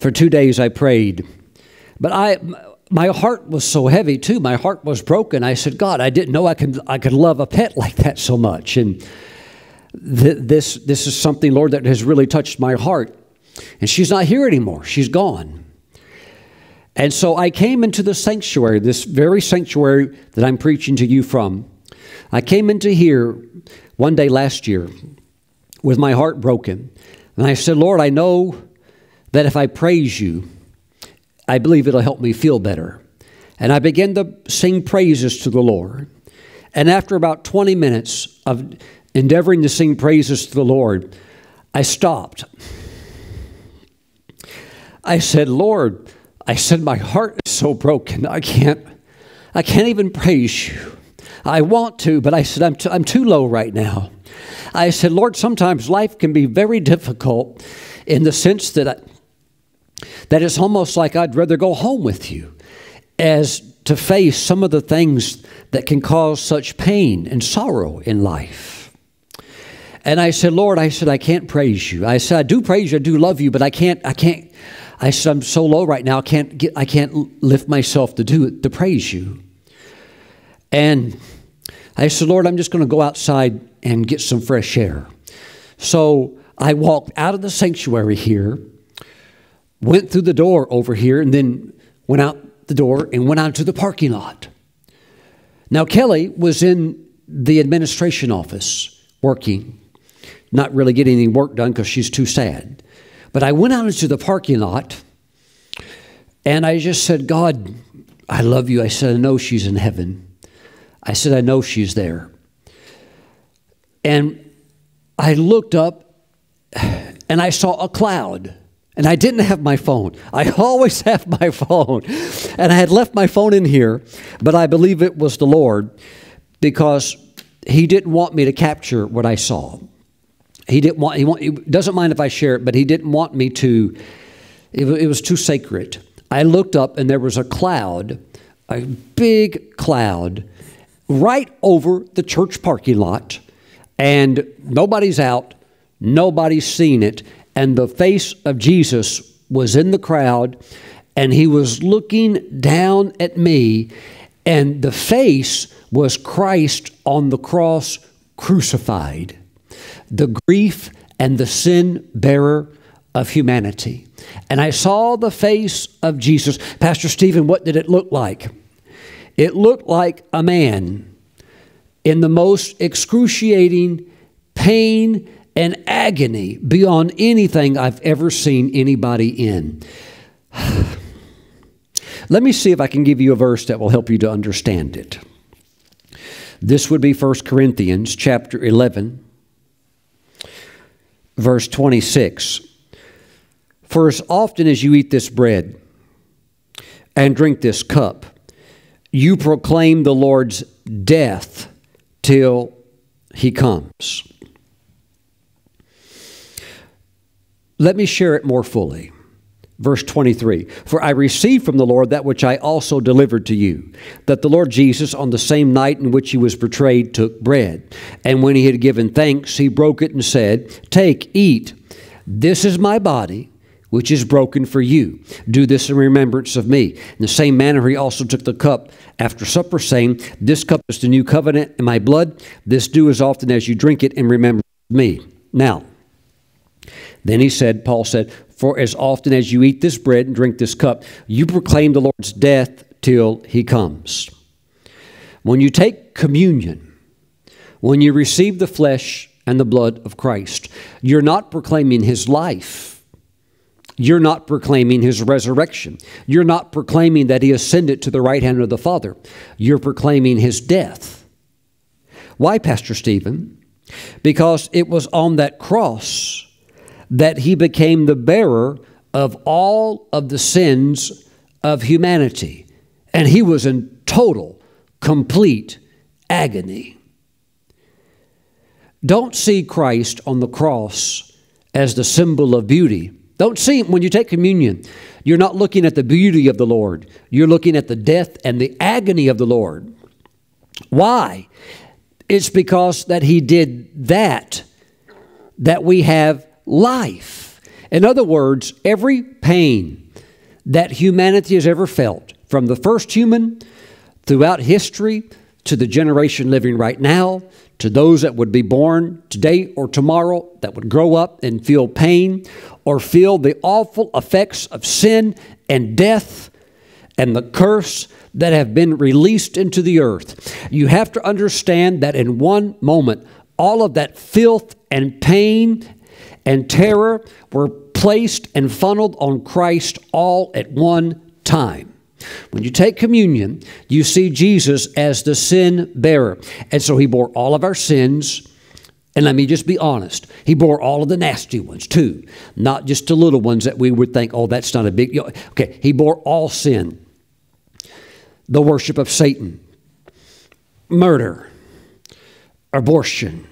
for two days I prayed, but I, my heart was so heavy too. My heart was broken. I said, God, I didn't know I could, I could love a pet like that so much. And th this, this is something, Lord, that has really touched my heart. And she's not here anymore. She's gone. And so I came into the sanctuary, this very sanctuary that I'm preaching to you from. I came into here one day last year with my heart broken. And I said, Lord, I know that if I praise you, I believe it'll help me feel better. And I began to sing praises to the Lord. And after about twenty minutes of endeavoring to sing praises to the Lord, I stopped. I said, Lord, I said, my heart is so broken. I can't, I can't even praise you. I want to, but I said, I'm, t I'm too low right now. I said, Lord, sometimes life can be very difficult in the sense that, I, that it's almost like I'd rather go home with you as to face some of the things that can cause such pain and sorrow in life. And I said, Lord, I said, I can't praise you. I said, I do praise you, I do love you, but I can't, I can't, I said, I'm so low right now, I can't get, I can't lift myself to do it, to praise you. And I said, Lord, I'm just going to go outside and get some fresh air. So I walked out of the sanctuary here, went through the door over here, and then went out the door and went out to the parking lot. Now, Kelly was in the administration office working, not really getting any work done because she's too sad. But I went out into the parking lot, and I just said, God, I love you. I said, I know she's in heaven. I said, I know she's there. And I looked up, and I saw a cloud. And I didn't have my phone. I always have my phone. And I had left my phone in here, but I believe it was the Lord, because he didn't want me to capture what I saw. He didn't want, he, want, he doesn't mind if I share it, but he didn't want me to, it, it was too sacred. I looked up, and there was a cloud, a big cloud, right over the church parking lot, and nobody's out, nobody's seen it, and the face of Jesus was in the crowd, and he was looking down at me, and the face was Christ on the cross crucified, the grief and the sin bearer of humanity. And I saw the face of Jesus. Pastor Stephen, what did it look like? It looked like a man in the most excruciating pain and agony beyond anything I've ever seen anybody in. Let me see if I can give you a verse that will help you to understand it. This would be First Corinthians chapter eleven. Verse twenty-six, for as often as you eat this bread and drink this cup, you proclaim the Lord's death till he comes. Let me share it more fully. Verse twenty-three, for I received from the Lord that which I also delivered to you, that the Lord Jesus on the same night in which he was betrayed took bread. And when he had given thanks, he broke it and said, take, eat. This is my body, which is broken for you. Do this in remembrance of me. In the same manner, he also took the cup after supper, saying, this cup is the new covenant in my blood. This do as often as you drink it in remembrance of me. Now, then he said, Paul said, for as often as you eat this bread and drink this cup, you proclaim the Lord's death till he comes. When you take communion, when you receive the flesh and the blood of Christ, you're not proclaiming his life. You're not proclaiming his resurrection. You're not proclaiming that he ascended to the right hand of the Father. You're proclaiming his death. Why, Pastor Stephen? Because it was on that cross that he became the bearer of all of the sins of humanity. And he was in total, complete agony. Don't see Christ on the cross as the symbol of beauty. Don't see him when you take communion. You're not looking at the beauty of the Lord. You're looking at the death and the agony of the Lord. Why? It's because that he did that, that we have life. In other words, every pain that humanity has ever felt, from the first human throughout history to the generation living right now, to those that would be born today or tomorrow, that would grow up and feel pain or feel the awful effects of sin and death and the curse that have been released into the earth. You have to understand that in one moment, all of that filth and pain and terror were placed and funneled on Christ all at one time. When you take communion, you see Jesus as the sin bearer. And so he bore all of our sins. And let me just be honest. He bore all of the nasty ones too. Not just the little ones that we would think, oh, that's not a big deal. Okay, he bore all sin. The worship of Satan. Murder. Abortion.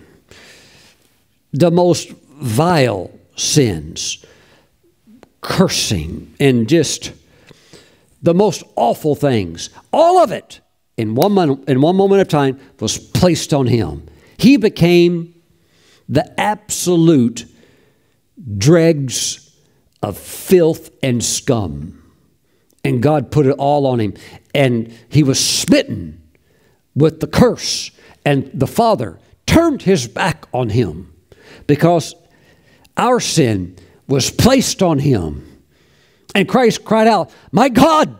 The most vile sins. Cursing and just the most awful things, all of it, in one, moment, in one moment of time, was placed on him. He became the absolute dregs of filth and scum. And God put it all on him. And he was smitten with the curse. And the Father turned his back on him because our sin was placed on him. And Christ cried out, "My God,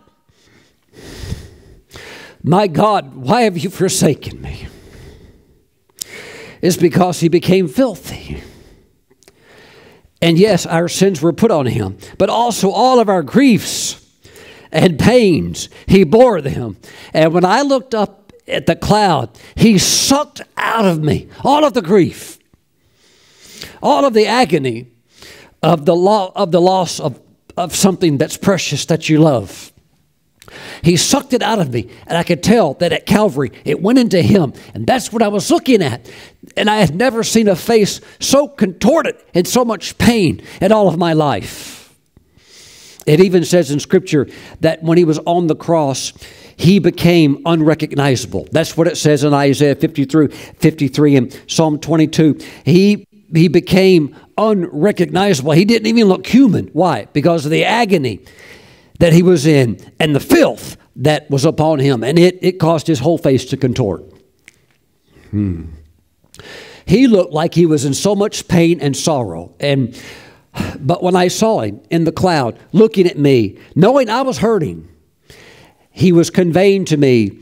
my God, why have you forsaken me?" It's because he became filthy. And yes, our sins were put on him, but also all of our griefs and pains, he bore them. And when I looked up at the cloud, he sucked out of me all of the grief, all of the agony of the, lo- of the loss of of something that's precious that you love. He sucked it out of me, and I could tell that at Calvary it went into him, and that's what I was looking at. And I had never seen a face so contorted and so much pain in all of my life. It even says in Scripture that when he was on the cross, he became unrecognizable. That's what it says in Isaiah fifty-three, fifty-three and Psalm twenty-two. He He became unrecognizable. He didn't even look human. Why? Because of the agony that he was in and the filth that was upon him. And it, it caused his whole face to contort. Hmm. He looked like he was in so much pain and sorrow. And but when I saw him in the cloud looking at me, knowing I was hurting, he was conveying to me,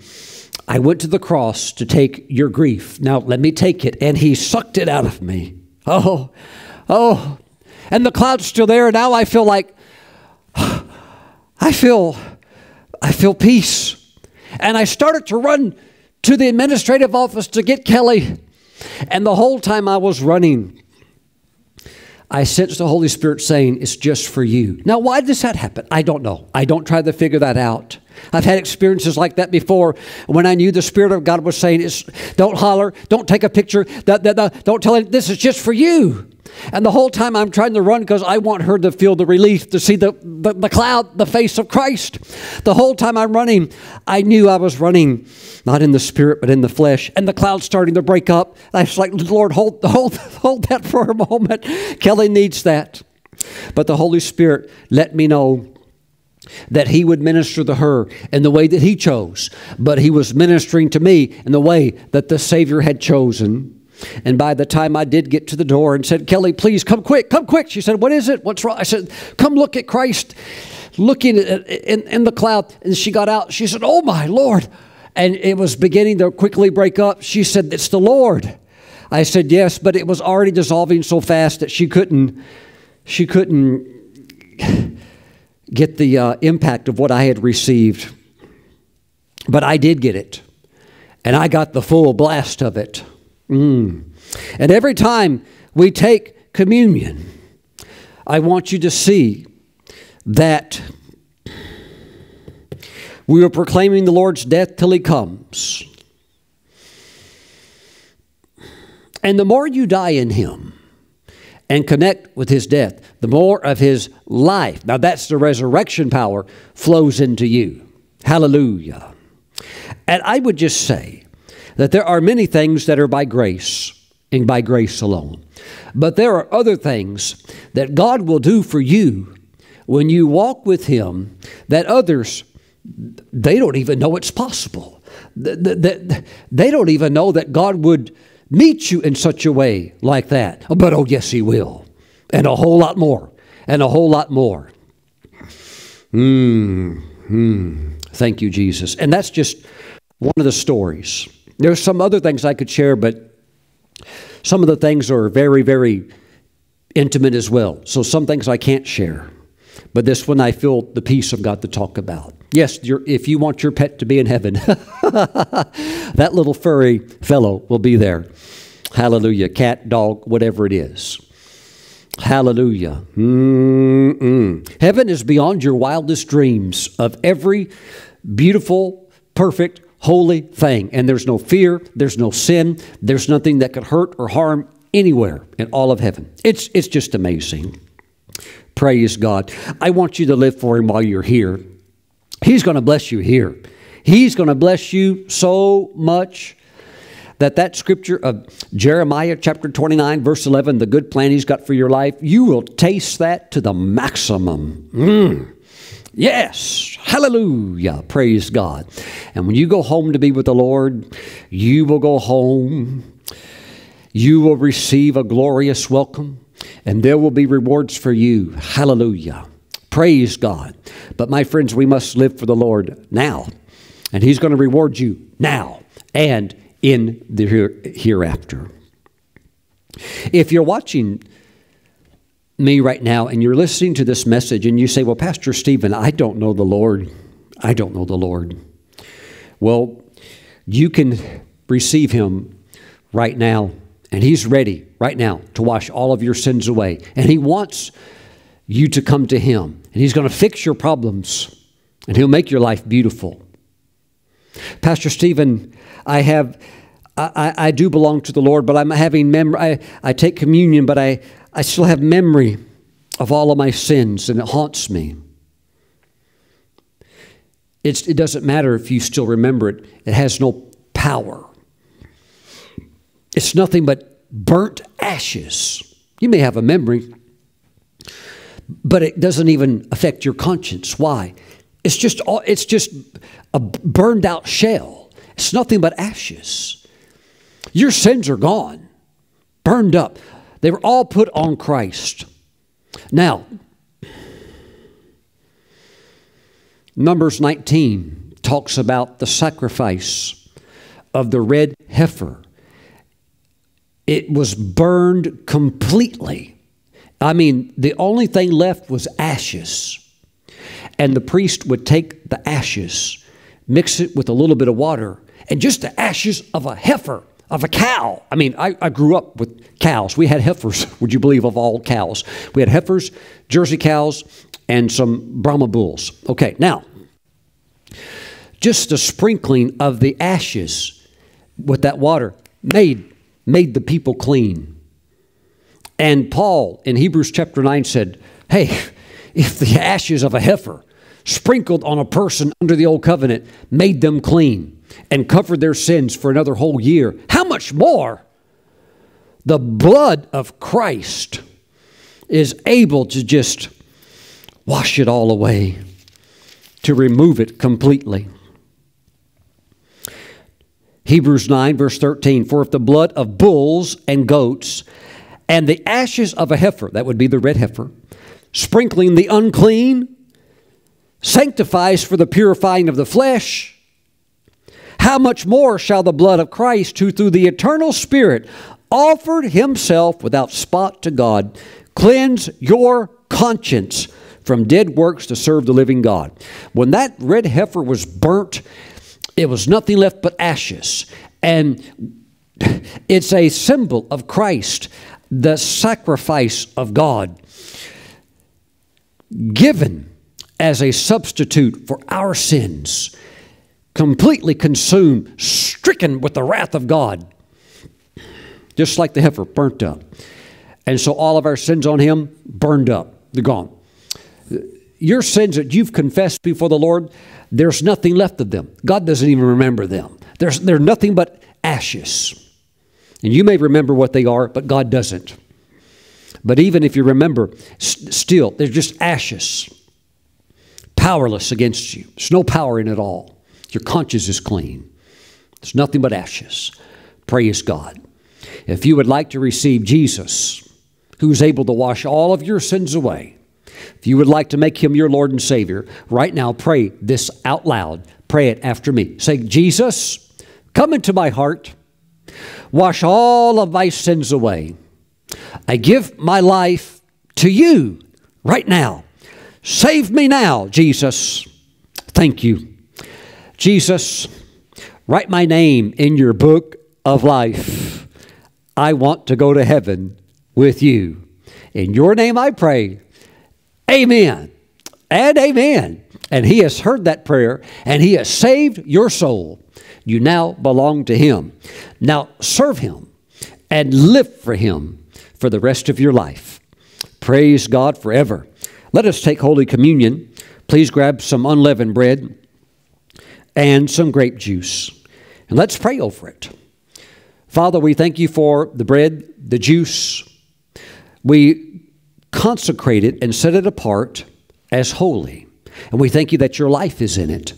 "I went to the cross to take your grief. Now let me take it." And he sucked it out of me. Oh, oh, and the cloud's still there. Now I feel like, I feel, I feel peace. And I started to run to the administrative office to get Kelly. And the whole time I was running, I sensed the Holy Spirit saying, "It's just for you." Now, why does that happen? I don't know. I don't try to figure that out. I've had experiences like that before when I knew the Spirit of God was saying, it's, don't holler, don't take a picture, that, that, that, don't tell anyone, this is just for you. And the whole time I'm trying to run because I want her to feel the relief, to see the, the, the cloud, the face of Christ. The whole time I'm running, I knew I was running, not in the Spirit, but in the flesh. And the cloud's starting to break up. I was like, "Lord, hold, hold, hold that for a moment. Kelly needs that." But the Holy Spirit let me know that he would minister to her in the way that he chose, but he was ministering to me in the way that the Savior had chosen. And by the time I did get to the door and said, "Kelly, please come quick, come quick." She said, "What is it? What's wrong?" I said, "Come look at Christ, looking at, in, in the cloud." And she got out. She said, "Oh my Lord." And it was beginning to quickly break up. She said, "It's the Lord." I said, "Yes," but it was already dissolving so fast that she couldn't, she couldn't get the uh, impact of what I had received. But I did get it. And I got the full blast of it. Mm. And every time we take communion, I want you to see that we are proclaiming the Lord's death till he comes. And the more you die in him, and connect with his death, the more of his life. Now that's the resurrection power flows into you. Hallelujah. And I would just say that there are many things that are by grace and by grace alone. But there are other things that God will do for you when you walk with him that others, they don't even know it's possible. They don't even know that God would meet you in such a way like that. But oh yes, he will. And a whole lot more. And a whole lot more. Mm, mm. Thank you, Jesus. And that's just one of the stories. There's some other things I could share, but some of the things are very, very intimate as well. So some things I can't share. But this one I feel the peace of God to talk about. Yes, you're, if you want your pet to be in heaven, that little furry fellow will be there. Hallelujah. Cat, dog, whatever it is. Hallelujah. Mm-mm. Heaven is beyond your wildest dreams of every beautiful, perfect, holy thing. And there's no fear. There's no sin. There's nothing that could hurt or harm anywhere in all of heaven. It's, it's just amazing. Praise God. I want you to live for him while you're here. He's going to bless you here. He's going to bless you so much that that scripture of Jeremiah chapter twenty-nine, verse eleven, the good plan he's got for your life, you will taste that to the maximum. Mm. Yes. Hallelujah. Praise God. And when you go home to be with the Lord, you will go home. You will receive a glorious welcome. And there will be rewards for you. Hallelujah. Praise God. But my friends, we must live for the Lord now. And he's going to reward you now and in the here, hereafter. If you're watching me right now and you're listening to this message and you say, well, Pastor Stephen, I don't know the Lord. I don't know the Lord. Well, you can receive him right now. And he's ready right now to wash all of your sins away. And he wants you to come to him. And he's going to fix your problems. And he'll make your life beautiful. Pastor Stephen, I have, I, I, I do belong to the Lord, but I'm having memory. I, I take communion, but I, I still have memory of all of my sins. And it haunts me. It's, it doesn't matter if you still remember it. It has no power. It's nothing but burnt ashes. You may have a memory, but it doesn't even affect your conscience. Why? It's just all, it's just a burned out shell. It's nothing but ashes. Your sins are gone, burned up. They were all put on Christ. Now, Numbers nineteen talks about the sacrifice of the red heifer. It was burned completely. I mean, the only thing left was ashes. And the priest would take the ashes, mix it with a little bit of water, and just the ashes of a heifer, of a cow. I mean, I, I grew up with cows. We had heifers, would you believe, of all cows. We had heifers, Jersey cows, and some Brahma bulls. Okay, now, just the sprinkling of the ashes with that water made made the people clean. And Paul in Hebrews chapter nine said, hey, if the ashes of a heifer sprinkled on a person under the old covenant made them clean and covered their sins for another whole year, how much more the blood of Christ is able to just wash it all away, to remove it completely. Hebrews nine, verse thirteen, for if the blood of bulls and goats and the ashes of a heifer, that would be the red heifer, sprinkling the unclean, sanctifies for the purifying of the flesh, how much more shall the blood of Christ, who through the eternal Spirit offered himself without spot to God, cleanse your conscience from dead works to serve the living God. When that red heifer was burnt, it was nothing left but ashes. And it's a symbol of Christ, the sacrifice of God, given as a substitute for our sins, completely consumed, stricken with the wrath of God, just like the heifer burnt up. And so all of our sins on him burned up. They're gone. Your sins that you've confessed before the Lord, there's nothing left of them. God doesn't even remember them. There's, they're nothing but ashes. And you may remember what they are, but God doesn't. But even if you remember, st- still, they're just ashes, powerless against you. There's no power in it all. Your conscience is clean. It's nothing but ashes. Praise God. If you would like to receive Jesus, who's able to wash all of your sins away, if you would like to make him your Lord and Savior, right now, pray this out loud. Pray it after me. Say, Jesus, come into my heart. Wash all of my sins away. I give my life to you right now. Save me now, Jesus. Thank you. Jesus, write my name in your book of life. I want to go to heaven with you. In your name I pray. Amen and amen. And he has heard that prayer, and he has saved your soul. You now belong to him. Now serve him and live for him for the rest of your life. Praise God forever. Let us take Holy Communion. Please grab some unleavened bread and some grape juice. And let's pray over it. Father, we thank you for the bread, the juice. We consecrate it and set it apart as holy. And we thank you that your life is in it.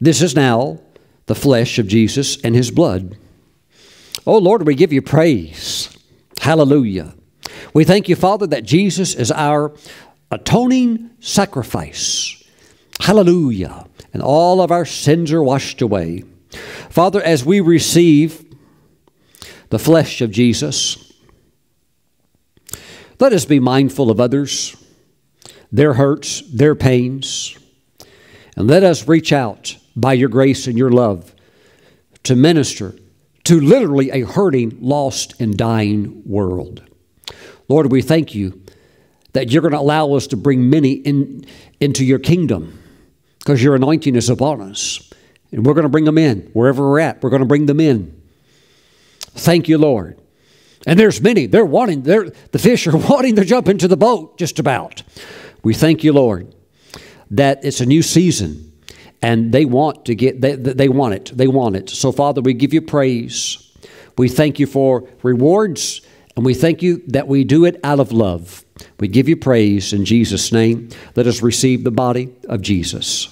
This is now the flesh of Jesus and his blood. Oh, Lord, we give you praise. Hallelujah. We thank you, Father, that Jesus is our atoning sacrifice. Hallelujah. And all of our sins are washed away. Father, as we receive the flesh of Jesus, let us be mindful of others, their hurts, their pains, and let us reach out by your grace and your love to minister to literally a hurting, lost, and dying world. Lord, we thank you that you're going to allow us to bring many in, into your kingdom because your anointing is upon us. And we're going to bring them in. Wherever we're at, we're going to bring them in. Thank you, Lord. And there's many. They're wanting, they're, the fish are wanting to jump into the boat just about. We thank you, Lord, that it's a new season. And they want to get, they, they want it. They want it. So, Father, we give you praise. We thank you for rewards. And we thank you that we do it out of love. We give you praise in Jesus' name. Let us receive the body of Jesus.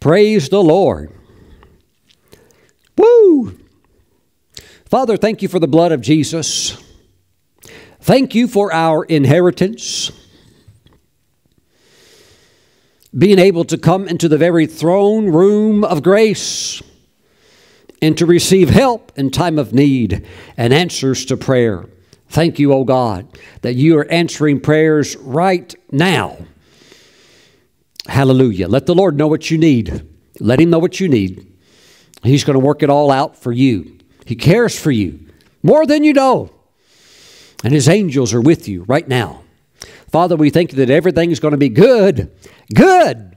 Praise the Lord. Woo! Father, thank you for the blood of Jesus. Thank you for our inheritance. Being able to come into the very throne room of grace and to receive help in time of need and answers to prayer. Thank you, O God, that you are answering prayers right now. Hallelujah. Let the Lord know what you need. Let him know what you need. He's going to work it all out for you. He cares for you more than you know. And his angels are with you right now. Father, we thank you that everything is going to be good, good,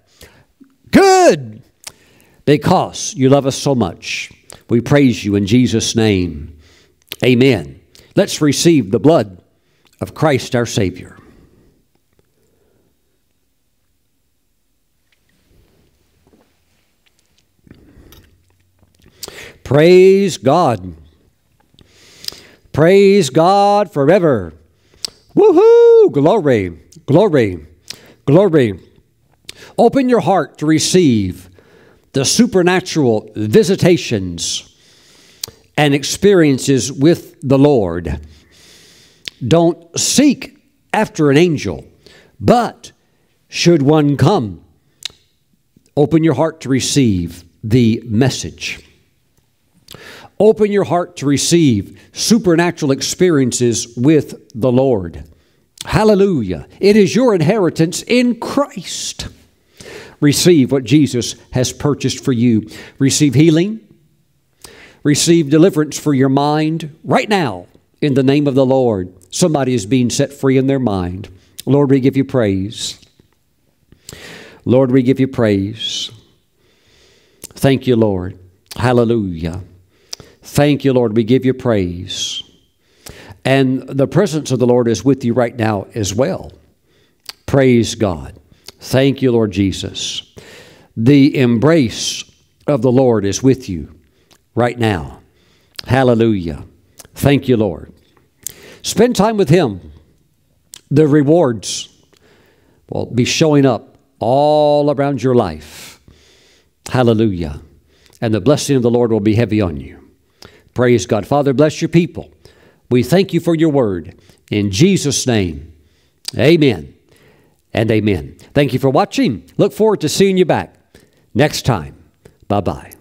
good, because you love us so much. We praise you in Jesus' name. Amen. Let's receive the blood of Christ our Savior. Praise God. Praise God forever. Woohoo! Glory, glory, glory. Open your heart to receive the supernatural visitations and experiences with the Lord. Don't seek after an angel, but should one come, open your heart to receive the message. Open your heart to receive supernatural experiences with the Lord. Hallelujah. It is your inheritance in Christ. Receive what Jesus has purchased for you. Receive healing. Receive deliverance for your mind right now in the name of the Lord. Somebody is being set free in their mind. Lord, we give you praise. Lord, we give you praise. Thank you, Lord. Hallelujah. Thank you, Lord. We give you praise. And the presence of the Lord is with you right now as well. Praise God. Thank you, Lord Jesus. The embrace of the Lord is with you right now. Hallelujah. Thank you, Lord. Spend time with Him. The rewards will be showing up all around your life. Hallelujah. And the blessing of the Lord will be heavy on you. Praise God. Father, bless your people. We thank you for your word. In Jesus' name, amen and amen. Thank you for watching. Look forward to seeing you back next time. Bye-bye.